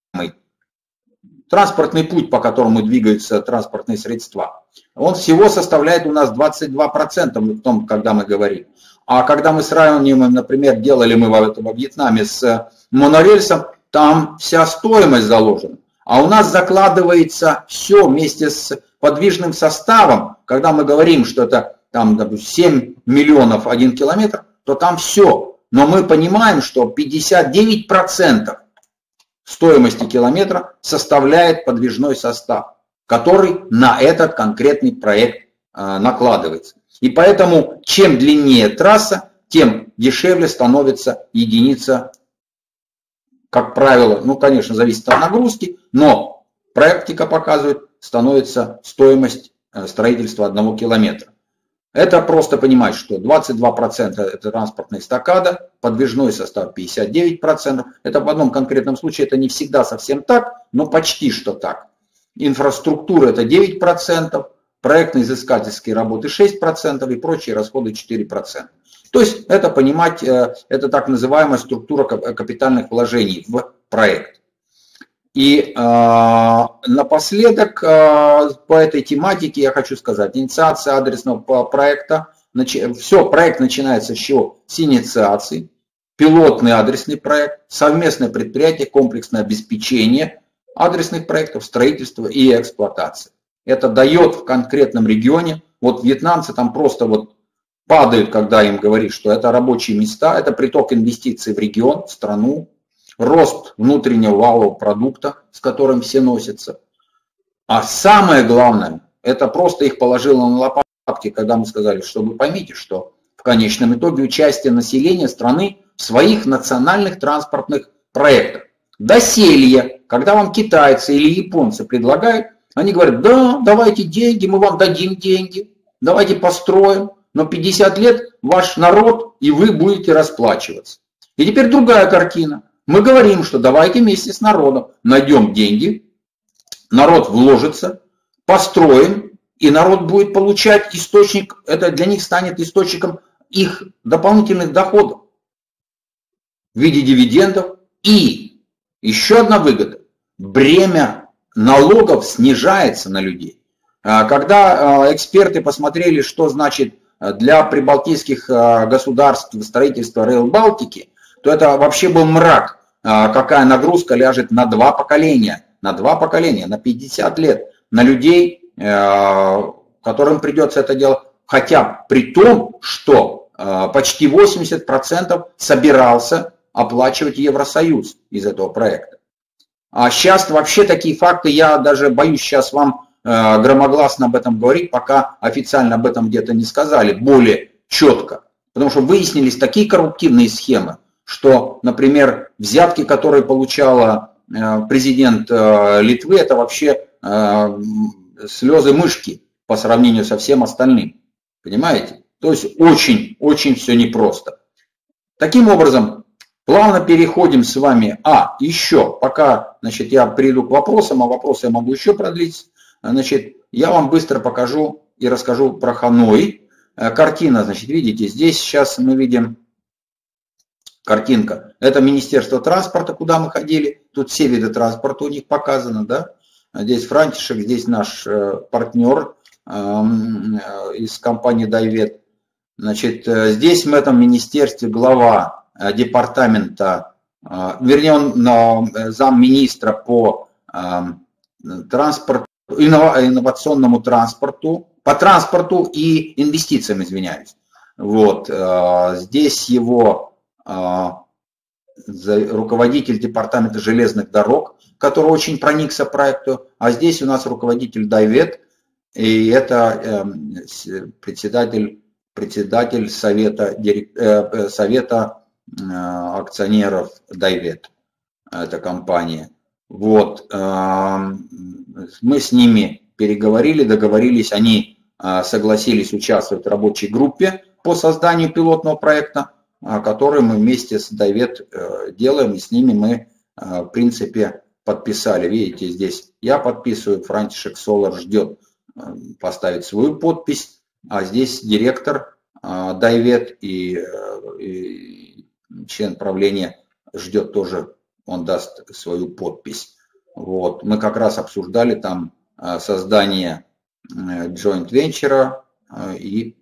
транспортный путь, по которому двигаются транспортные средства, он всего составляет у нас двадцать два процента в том, когда мы говорим. А когда мы сравниваем, например, делали мы во Вьетнаме с монорельсом, там вся стоимость заложена. А у нас закладывается все вместе с подвижным составом. Когда мы говорим, что это там, допустим, семь миллионов один километр, то там все. Но мы понимаем, что пятьдесят девять процентов стоимости километра составляет подвижной состав, который на этот конкретный проект накладывается. И поэтому, чем длиннее трасса, тем дешевле становится единица, как правило, ну, конечно, зависит от нагрузки, но практика показывает, становится стоимость строительства одного километра. Это просто понимать, что двадцать два процента это транспортная эстакада, подвижной состав пятьдесят девять процентов. Это в одном конкретном случае, это не всегда совсем так, но почти что так. Инфраструктура это девять процентов. Проектно-изыскательские работы шесть процентов и прочие расходы четыре процента. То есть это понимать, это так называемая структура капитальных вложений в проект. И э, напоследок э, по этой тематике я хочу сказать, инициация адресного проекта, начи, все, проект начинается с чего? С инициации, пилотный адресный проект, совместное предприятие, комплексное обеспечение адресных проектов, строительство и эксплуатация. Это дает в конкретном регионе, вот вьетнамцы там просто вот падают, когда им говорят, что это рабочие места, это приток инвестиций в регион, в страну, рост внутреннего валового продукта, с которым все носятся. А самое главное, это просто их положило на лопатки, когда мы сказали, что вы поймите, что в конечном итоге участие населения страны в своих национальных транспортных проектах. Доселье, когда вам китайцы или японцы предлагают, Они говорят, да, давайте деньги, мы вам дадим деньги, давайте построим, но пятьдесят лет ваш народ и вы будете расплачиваться. И теперь другая картина. Мы говорим, что давайте вместе с народом найдем деньги, народ вложится, построим, и народ будет получать источник, это для них станет источником их дополнительных доходов в виде дивидендов. И еще одна выгода. Бремя налогов снижается на людей. Когда эксперты посмотрели, что значит для прибалтийских государств строительство Рейл Балтики, то это вообще был мрак, какая нагрузка ляжет на два поколения, на два поколения, на пятьдесят лет, на людей, которым придется это делать, хотя при том, что почти восемьдесят процентов собирался оплачивать Евросоюз из этого проекта. А сейчас вообще такие факты, я даже боюсь сейчас вам громогласно об этом говорить, пока официально об этом где-то не сказали более четко. Потому что выяснились такие коррупционные схемы, что, например, взятки, которые получала президент Литвы, это вообще слезы мышки по сравнению со всем остальным. Понимаете? То есть очень-очень все непросто. Таким образом, плавно переходим с вами, а, еще, пока, значит, я приду к вопросам, а вопросы я могу еще продлить, значит, я вам быстро покажу и расскажу про Ханой. Картина, значит, видите, здесь сейчас мы видим... Картинка. Это Министерство транспорта, куда мы ходили. Тут все виды транспорта у них показаны, да. Здесь Франтишек, здесь наш партнер из компании Дайвет. Значит, здесь в этом министерстве глава департамента, вернее, он замминистра по транспорту, инновационному транспорту, по транспорту и инвестициям, извиняюсь. Вот. Здесь его... руководитель департамента железных дорог, который очень проникся проекту, а здесь у нас руководитель Дайвет, и это председатель, председатель совета, совета акционеров Дайвет, это компания. Вот, мы с ними переговорили, договорились, они согласились участвовать в рабочей группе по созданию пилотного проекта, который мы вместе с Дайвет делаем, и с ними мы, в принципе, подписали. Видите, здесь я подписываю, Франтишек Солар ждет поставить свою подпись, а здесь директор Дайвет и, и член правления ждет тоже, он даст свою подпись. Вот. Мы как раз обсуждали там создание joint venture и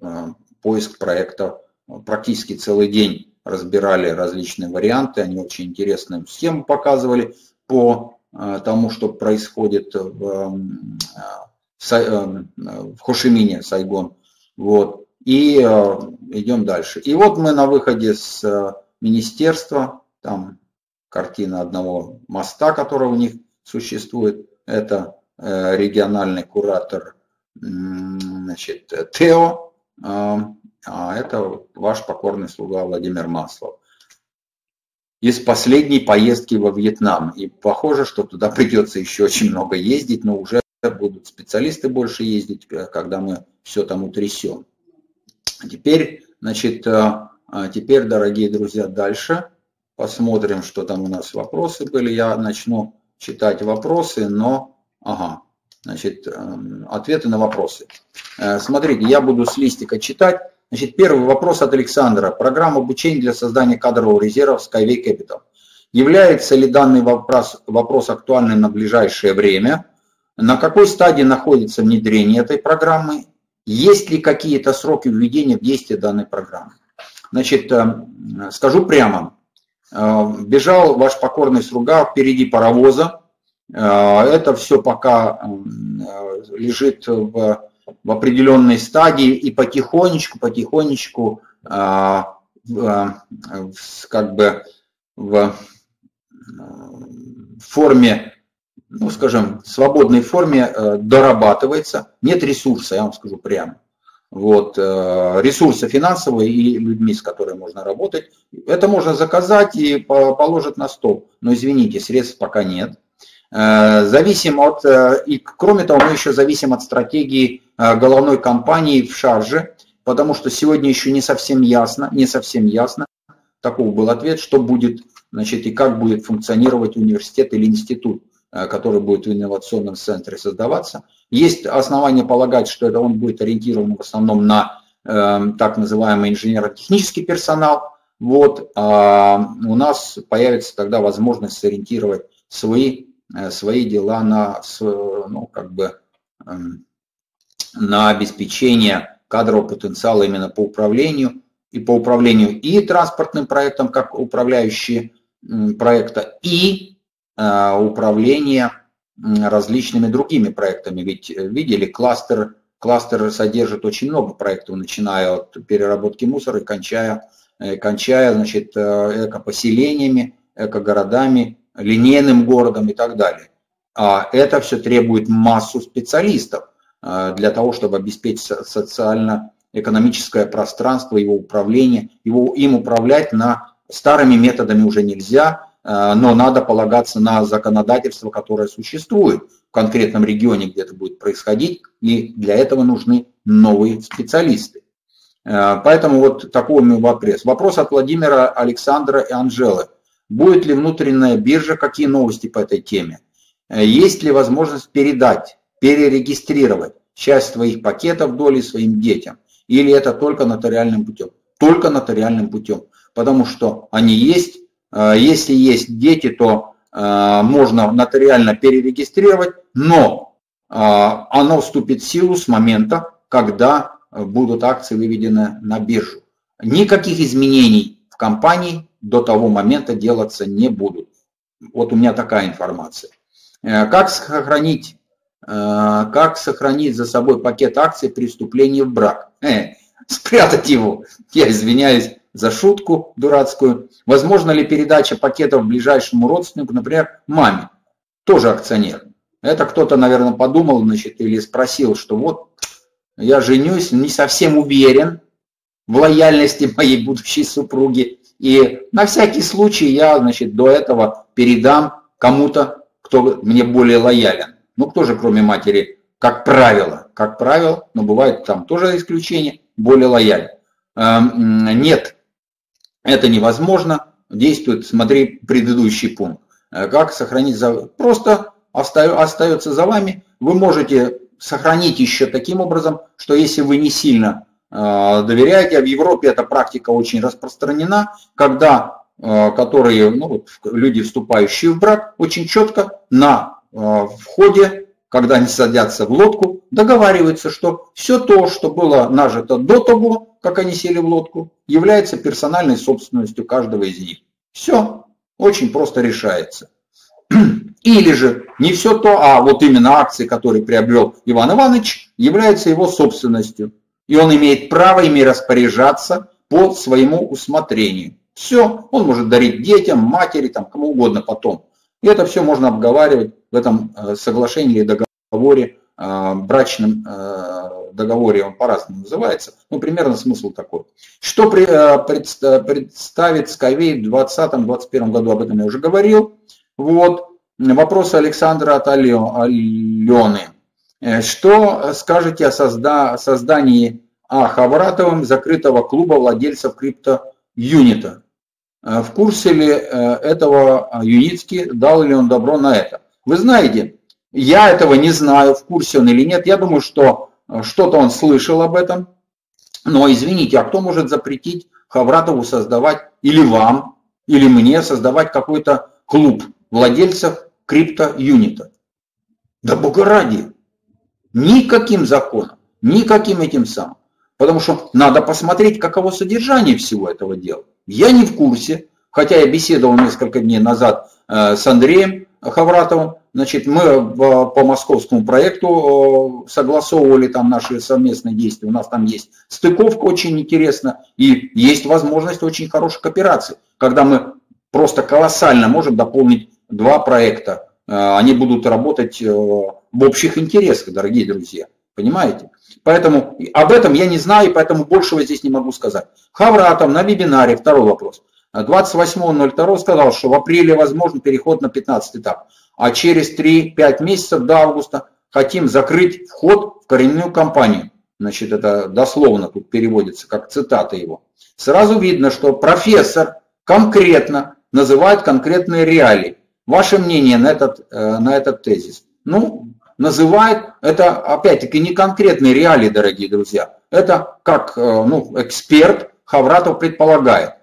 поиск проекта. Практически целый день разбирали различные варианты, они очень интересную схему показывали по тому, что происходит в, в Хошимине, Сайгон. Вот. И идем дальше. И вот мы на выходе с министерства, там картина одного моста, который у них существует, это региональный куратор, значит, Тео. А это ваш покорный слуга Владимир Маслов. Из последней поездки во Вьетнам. И похоже, что туда придется еще очень много ездить, но уже будут специалисты больше ездить, когда мы все там утрясем. Теперь, значит, теперь, дорогие друзья, дальше посмотрим, что там у нас вопросы были. Я начну читать вопросы, но... Ага. Значит, ответы на вопросы. Смотрите, я буду с листика читать. Значит, первый вопрос от Александра. Программа обучения для создания кадрового резерва в Skyway Capital. Является ли данный вопрос, вопрос актуальным на ближайшее время? На какой стадии находится внедрение этой программы? Есть ли какие-то сроки введения в действие данной программы? Значит, скажу прямо. Бежал ваш покорный слуга впереди паровоза. Это все пока лежит в, в определенной стадии, и потихонечку, потихонечку, а, в, как бы в форме, ну скажем, свободной форме дорабатывается. Нет ресурса, я вам скажу прямо. Вот, ресурсы финансовые и людьми, с которыми можно работать. Это можно заказать и положить на стол, но извините, средств пока нет. Зависим от, и кроме того, мы еще зависим от стратегии головной компании в Шардже, потому что сегодня еще не совсем ясно, не совсем ясно, таков был ответ, что будет, значит, и как будет функционировать университет или институт, который будет в инновационном центре создаваться. Есть основания полагать, что это он будет ориентирован в основном на э, так называемый инженерно-технический персонал. Вот, а у нас появится тогда возможность сориентировать свои, свои дела на, ну, как бы, на обеспечение кадрового потенциала именно по управлению и по управлению и транспортным проектом, как управляющие проекта, и управление различными другими проектами. Ведь видели, кластер, кластер содержит очень много проектов, начиная от переработки мусора и кончая... кончая, значит, эко-поселениями, эко-городами, линейным городом и так далее. А это все требует массу специалистов для того, чтобы обеспечить социально-экономическое пространство, его управление. Его, им управлять на, старыми методами уже нельзя, но надо полагаться на законодательство, которое существует в конкретном регионе, где это будет происходить, и для этого нужны новые специалисты. Поэтому вот такой у меня вопрос. Вопрос от Владимира, Александра и Анжелы. Будет ли внутренняя биржа, какие новости по этой теме? Есть ли возможность передать, перерегистрировать часть своих пакетов доли своим детям? Или это только нотариальным путем? Только нотариальным путем. Потому что они есть. Если есть дети, то можно нотариально перерегистрировать, но оно вступит в силу с момента, когда будут акции выведены на биржу. Никаких изменений в компании до того момента делаться не будут. Вот у меня такая информация. Как сохранить, как сохранить за собой пакет акций при вступлении в брак? Э, спрятать его. Я извиняюсь за шутку дурацкую. Возможно ли передача пакетов ближайшему родственнику, например, маме? Тоже акционер. Это кто-то, наверное, подумал, значит, или спросил, что вот я женюсь, не совсем уверен в лояльности моей будущей супруги. И на всякий случай я, значит, до этого передам кому-то, кто мне более лоялен. Ну, кто же, кроме матери, как правило, как правило, но бывает там тоже исключение, более лоялен. Нет, это невозможно. Действует, смотри, предыдущий пункт. Как сохранить за... Просто остается за вами. Вы можете... сохранить еще таким образом, что если вы не сильно э, доверяете, а в Европе эта практика очень распространена, когда э, которые, ну, люди, вступающие в брак, очень четко на э, входе, когда они садятся в лодку, договариваются, что все то, что было нажито до того, как они сели в лодку, является персональной собственностью каждого из них. Все очень просто решается. Или же не все то, а вот именно акции, которые приобрел Иван Иванович, являются его собственностью. И он имеет право ими распоряжаться по своему усмотрению. Все, он может дарить детям, матери, там, кому угодно потом. И это все можно обговаривать в этом соглашении или договоре, брачном договоре, он по-разному называется. Ну, примерно смысл такой. Что представит Skyway в двадцатом — двадцать первом году, об этом я уже говорил. Вот вопрос Александра от Алены. Что скажете о созда... создании А. Хавратовым закрытого клуба владельцев крипто-юнита? В курсе ли этого Юницкий, дал ли он добро на это? Вы знаете, я этого не знаю, в курсе он или нет. Я думаю, что что-то он слышал об этом. Но извините, а кто может запретить Хавратову создавать, или вам, или мне создавать какой-то клуб владельцев крипто-юнита? Да бога ради! Никаким законом, никаким этим самым. Потому что надо посмотреть, каково содержание всего этого дела. Я не в курсе, хотя я беседовал несколько дней назад с Андреем Хавратовым. Значит, мы по московскому проекту согласовывали там наши совместные действия. У нас там есть стыковка очень интересная и есть возможность очень хорошей кооперации, когда мы просто колоссально можем дополнить два проекта. Они будут работать в общих интересах, дорогие друзья. Понимаете? Поэтому об этом я не знаю, и поэтому большего здесь не могу сказать. Хавратов на вебинаре, второй вопрос, двадцать восьмого ноль второго сказал, что в апреле возможен переход на пятнадцатый этап, а через три-пять месяцев до августа хотим закрыть вход в коренную компанию. Значит, это дословно тут переводится, как цитата его. Сразу видно, что профессор конкретно называет конкретные реалии. Ваше мнение на этот, на этот тезис? Ну, называет, это опять-таки не конкретные реалии, дорогие друзья. Это как ну, эксперт Хавратов предполагает.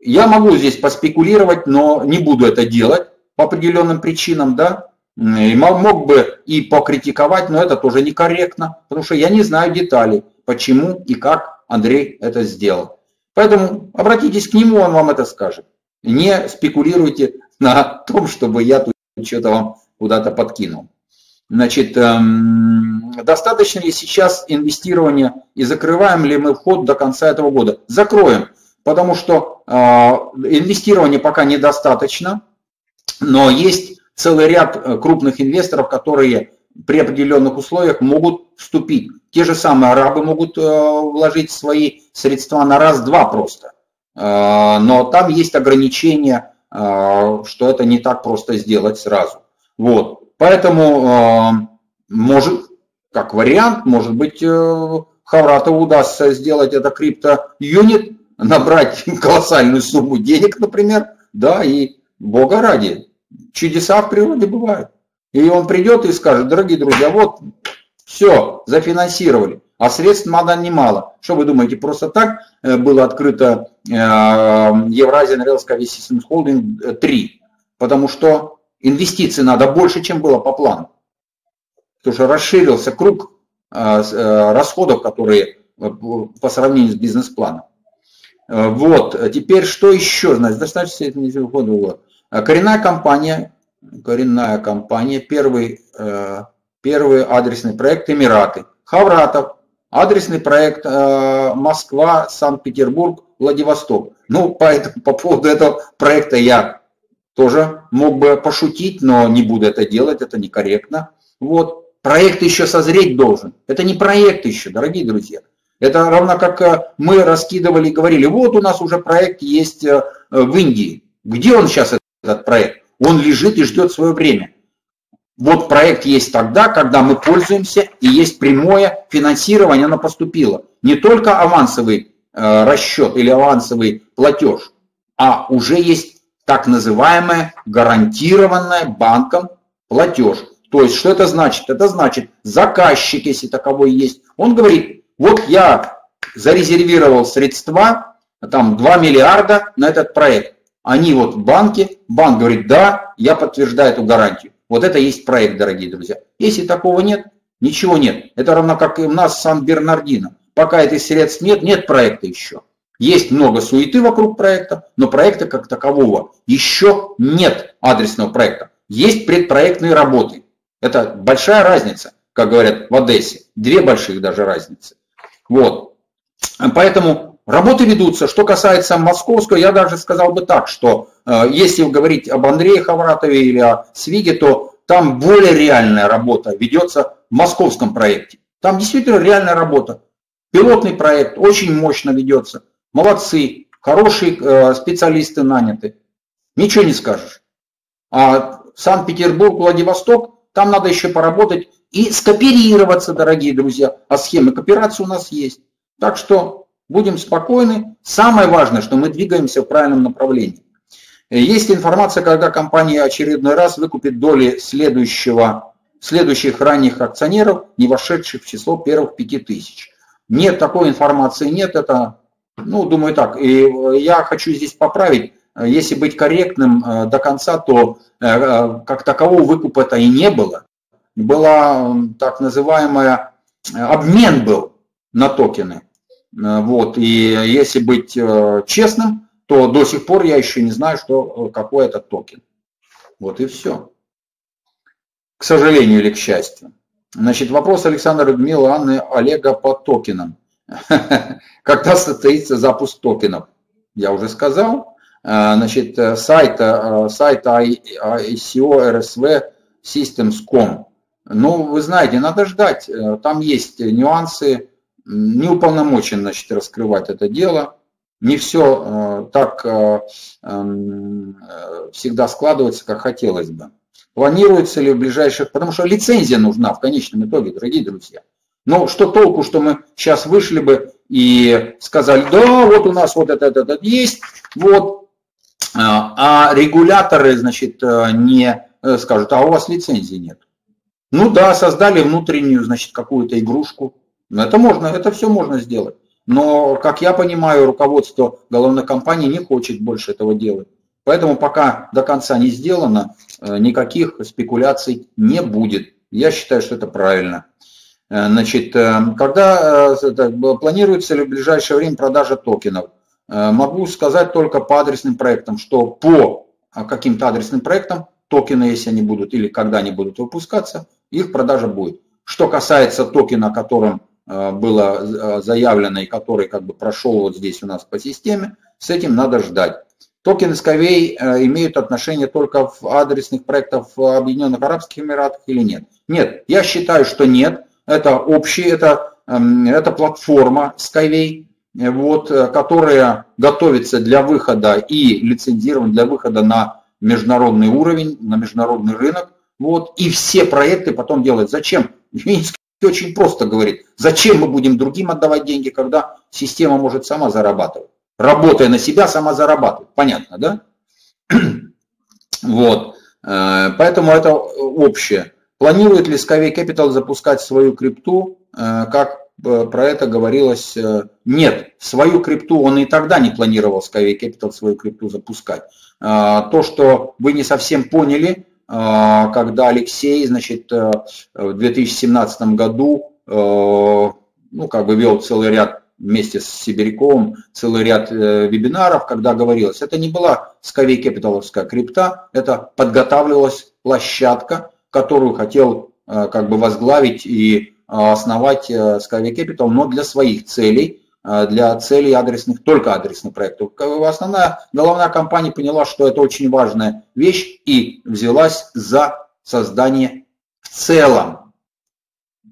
Я могу здесь поспекулировать, но не буду это делать по определенным причинам, да. И мог бы и покритиковать, но это тоже некорректно, потому что я не знаю деталей, почему и как Андрей это сделал. Поэтому обратитесь к нему, он вам это скажет. Не спекулируйте на том, чтобы я тут что-то вам куда-то подкинул. Значит, эм, достаточно ли сейчас инвестирования и закрываем ли мы вход до конца этого года? Закроем, потому что э, инвестирования пока недостаточно, но есть целый ряд крупных инвесторов, которые при определенных условиях могут вступить. Те же самые арабы могут вложить свои средства на раз-два просто. Но там есть ограничения, что это не так просто сделать сразу. Вот. Поэтому, может, как вариант, может быть, Хавратову удастся сделать это крипто-юнит, набрать колоссальную сумму денег, например, да, и бога ради. Чудеса в природе бывают. И он придет и скажет: дорогие друзья, вот все, зафинансировали. А средств надо немало. Что вы думаете, просто так было открыто Euroasian Rail Skyway Systems Holding три? Потому что инвестиций надо больше, чем было по плану. Потому что расширился круг расходов, которые по сравнению с бизнес-планом. Вот, теперь что еще? Значит, достаточно этого. Коренная компания, коренная компания, первый, первый адресный проект Эмираты. Хавратов, адресный проект Москва, Санкт-Петербург, Владивосток. Ну, по, этому, по поводу этого проекта я тоже мог бы пошутить, но не буду это делать, это некорректно. Вот. Проект еще созреть должен. Это не проект еще, дорогие друзья. Это равно как мы раскидывали и говорили: вот у нас уже проект есть в Индии. Где он сейчас, этот проект? Он лежит и ждет свое время. Вот проект есть тогда, когда мы пользуемся, и есть прямое финансирование, оно поступило. Не только авансовый э, расчет или авансовый платеж, а уже есть так называемое гарантированное банком платеж. То есть, что это значит? Это значит, заказчик, если таковой есть, он говорит: вот я зарезервировал средства, там два миллиарда на этот проект. Они вот в банке, банк говорит: да, я подтверждаю эту гарантию. Вот это есть проект, дорогие друзья. Если такого нет, ничего нет. Это равно как и у нас Сан-Бернардино. Пока этих средств нет, нет проекта еще. Есть много суеты вокруг проекта, но проекта как такового еще нет, адресного проекта. Есть предпроектные работы. Это большая разница, как говорят в Одессе. Две больших даже разницы. Вот. Поэтому... Работы ведутся. Что касается московского, я даже сказал бы так, что э, если говорить об Андрее Хавратове или о Свиге, то там более реальная работа ведется в московском проекте. Там действительно реальная работа. Пилотный проект очень мощно ведется. Молодцы, хорошие э, специалисты наняты. Ничего не скажешь. А Санкт-Петербург, Владивосток, там надо еще поработать и скооперироваться, дорогие друзья. А схемы кооперации у нас есть. Так что... Будем спокойны. Самое важное, что мы двигаемся в правильном направлении. Есть информация, когда компания очередной раз выкупит доли следующего, следующих ранних акционеров, не вошедших в число первых пяти тысяч. Нет, такой информации нет. Это, ну, думаю так. И я хочу здесь поправить. Если быть корректным до конца, то как такового выкупа-то и не было. Была так называемая... Обмен был на токены. Вот, и если быть честным, то до сих пор я еще не знаю, что, какой это токен. Вот и все. К сожалению или к счастью. Значит, вопрос Александра, Людмилы, Анны, Олега по токенам. Когда состоится запуск токенов? Я уже сказал. Значит, сайт ай си о эр эс ви системс точка ком. Ну, вы знаете, надо ждать. Там есть нюансы. Не уполномочен, значит, раскрывать это дело. Не все так всегда складывается, как хотелось бы. Планируется ли в ближайших... Потому что лицензия нужна в конечном итоге, дорогие друзья. Но что толку, что мы сейчас вышли бы и сказали, да, вот у нас вот это, это, это есть, вот. А регуляторы, значит, не скажут, а у вас лицензии нет. Ну да, создали внутреннюю, значит, какую-то игрушку. Но это можно, это все можно сделать. Но, как я понимаю, руководство головной компании не хочет больше этого делать. Поэтому пока до конца не сделано, никаких спекуляций не будет. Я считаю, что это правильно. Значит, когда планируется ли в ближайшее время продажа токенов? Могу сказать только по адресным проектам, что по каким-то адресным проектам токены, если они будут или когда они будут выпускаться, их продажа будет. Что касается токена, о котором было заявлено и который как бы прошел вот здесь у нас по системе, с этим надо ждать. Токены Skyway имеют отношение только в адресных проектах в Объединенных Арабских Эмиратах или нет? Нет, я считаю, что нет. Это общий, это, это платформа Skyway, вот, которая готовится для выхода и лицензирована для выхода на международный уровень, на международный рынок. Вот, и все проекты потом делают. Зачем? Минск очень просто говорит, зачем мы будем другим отдавать деньги, когда система может сама зарабатывать. Работая на себя, сама зарабатывает. Понятно, да? Вот. Поэтому это общее. Планирует ли Skyway Capital запускать свою крипту? Как про это говорилось, нет. Свою крипту он и тогда не планировал, Skyway Capital, свою крипту запускать. То, что вы не совсем поняли, когда Алексей, значит, в две тысячи семнадцатом году, ну, как бы вел целый ряд, вместе с Сибиряковым, целый ряд вебинаров, когда говорилось, это не была Skyway Capitalовская крипта, это подготавливалась площадка, которую хотел как бы возглавить и основать Skyway Capital, но для своих целей, для целей адресных, только адресных проектов. Основная головная компания поняла, что это очень важная вещь и взялась за создание в целом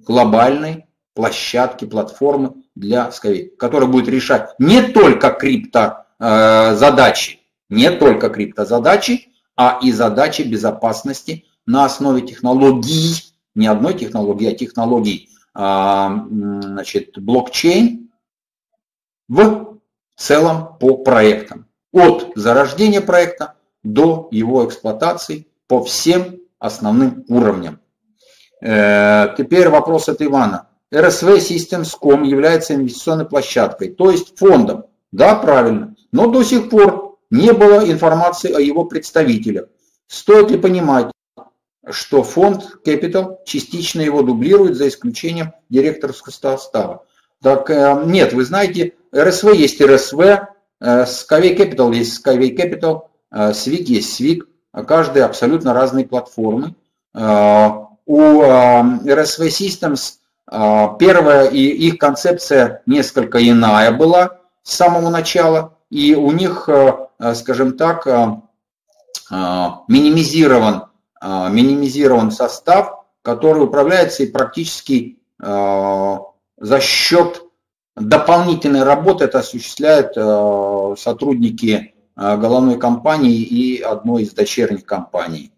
глобальной площадки, платформы для Skyway, которая будет решать не только крипто задачи, не только крипто задачи, а и задачи безопасности на основе технологий, не одной технологии, а технологий, значит, блокчейн в целом по проектам. От зарождения проекта до его эксплуатации по всем основным уровням. Теперь вопрос от Ивана. эр эс ви Systems точка ком является инвестиционной площадкой, то есть фондом. Да, правильно. Но до сих пор не было информации о его представителях. Стоит ли понимать, что фонд Capital частично его дублирует за исключением директорского состава? Так нет, вы знаете, эр эс ви есть эр эс ви, Skyway Capital есть Skyway Capital, свик есть свик, каждые абсолютно разные платформы. У эр эс ви Systems первая и их концепция несколько иная была с самого начала, и у них, скажем так, минимизирован, минимизирован состав, который управляется и практически за счет дополнительной работы это осуществляют сотрудники головной компании и одной из дочерних компаний.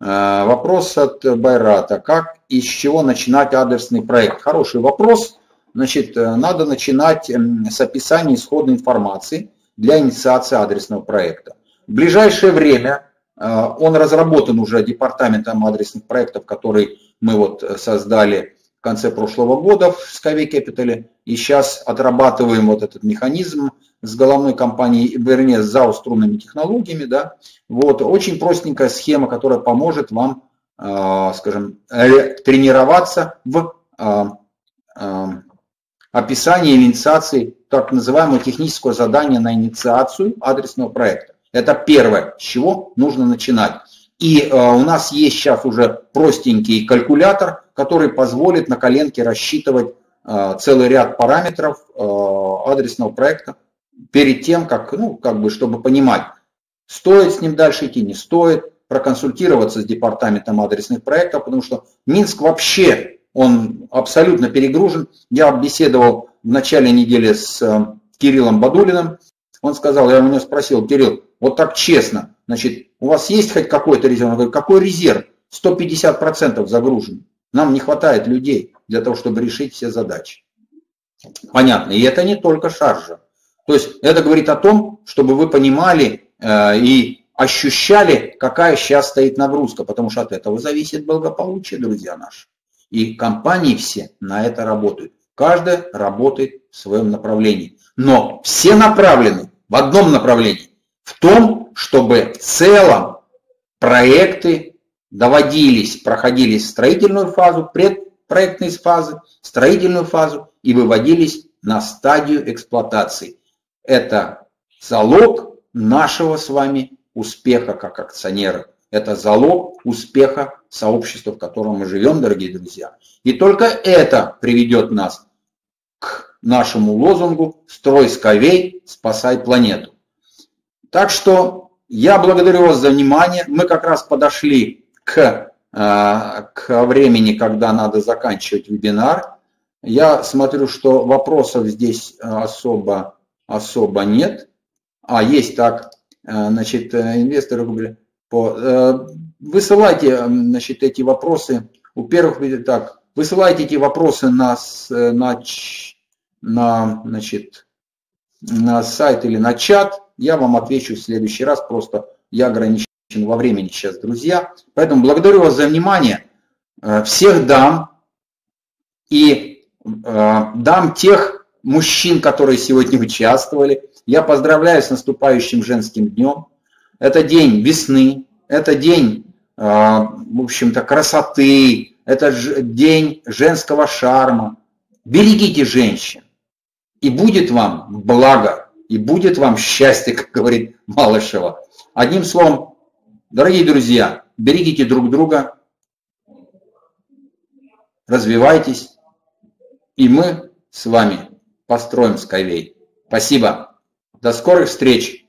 Вопрос от Байрата. Как и с чего начинать адресный проект? Хороший вопрос. Значит, надо начинать с описания исходной информации для инициации адресного проекта. В ближайшее время он разработан уже департаментом адресных проектов, который мы вот создали в конце прошлого года в Skyway Capital. И сейчас отрабатываем вот этот механизм с головной компанией, вернее, с ЗАО «Струнными технологиями». Да? Вот, очень простенькая схема, которая поможет вам, скажем, тренироваться в описании инициации так называемого технического задания на инициацию адресного проекта. Это первое, с чего нужно начинать. И у нас есть сейчас уже простенький калькулятор, который позволит на коленке рассчитывать целый ряд параметров адресного проекта перед тем, как, ну, как бы, чтобы понимать, стоит с ним дальше идти, не стоит, проконсультироваться с департаментом адресных проектов, потому что Минск вообще, он абсолютно перегружен. Я беседовал в начале недели с Кириллом Бадулиным, Он сказал, я у него спросил, Кирилл, вот так честно, значит, у вас есть хоть какой-то резерв? Он говорит, какой резерв? сто пятьдесят процентов загружен. Нам не хватает людей для того, чтобы решить все задачи. Понятно. И это не только Шарджа. То есть это говорит о том, чтобы вы понимали э, и ощущали, какая сейчас стоит нагрузка, потому что от этого зависит благополучие, друзья наши. И компании все на это работают. Каждая работает в своем направлении. Но все направлены в одном направлении. В том, чтобы в целом проекты доводились, проходились строительную фазу, предпроектные фазы, строительную фазу и выводились на стадию эксплуатации. Это залог нашего с вами успеха как акционера. Это залог успеха сообщества, в котором мы живем, дорогие друзья. И только это приведет нас к нашему лозунгу «Строй Skyway, спасай планету». Так что я благодарю вас за внимание. Мы как раз подошли к, к времени, когда надо заканчивать вебинар. Я смотрю, что вопросов здесь особо, особо нет. А, есть так, значит, инвесторы говорят, По, высылайте, значит, эти вопросы. Во-первых, так, высылайте эти вопросы на, на, на, значит, на сайт или на чат. Я вам отвечу в следующий раз. Просто я ограничен во времени сейчас, друзья. Поэтому благодарю вас за внимание. Всех дам. И дам тех мужчин, которые сегодня участвовали. Я поздравляю с наступающим женским днем. Это день весны, это день, в общем-то, красоты, это день женского шарма. Берегите женщин, и будет вам благо, и будет вам счастье, как говорит Малышева. Одним словом, дорогие друзья, берегите друг друга, развивайтесь, и мы с вами построим Skyway. Спасибо, до скорых встреч!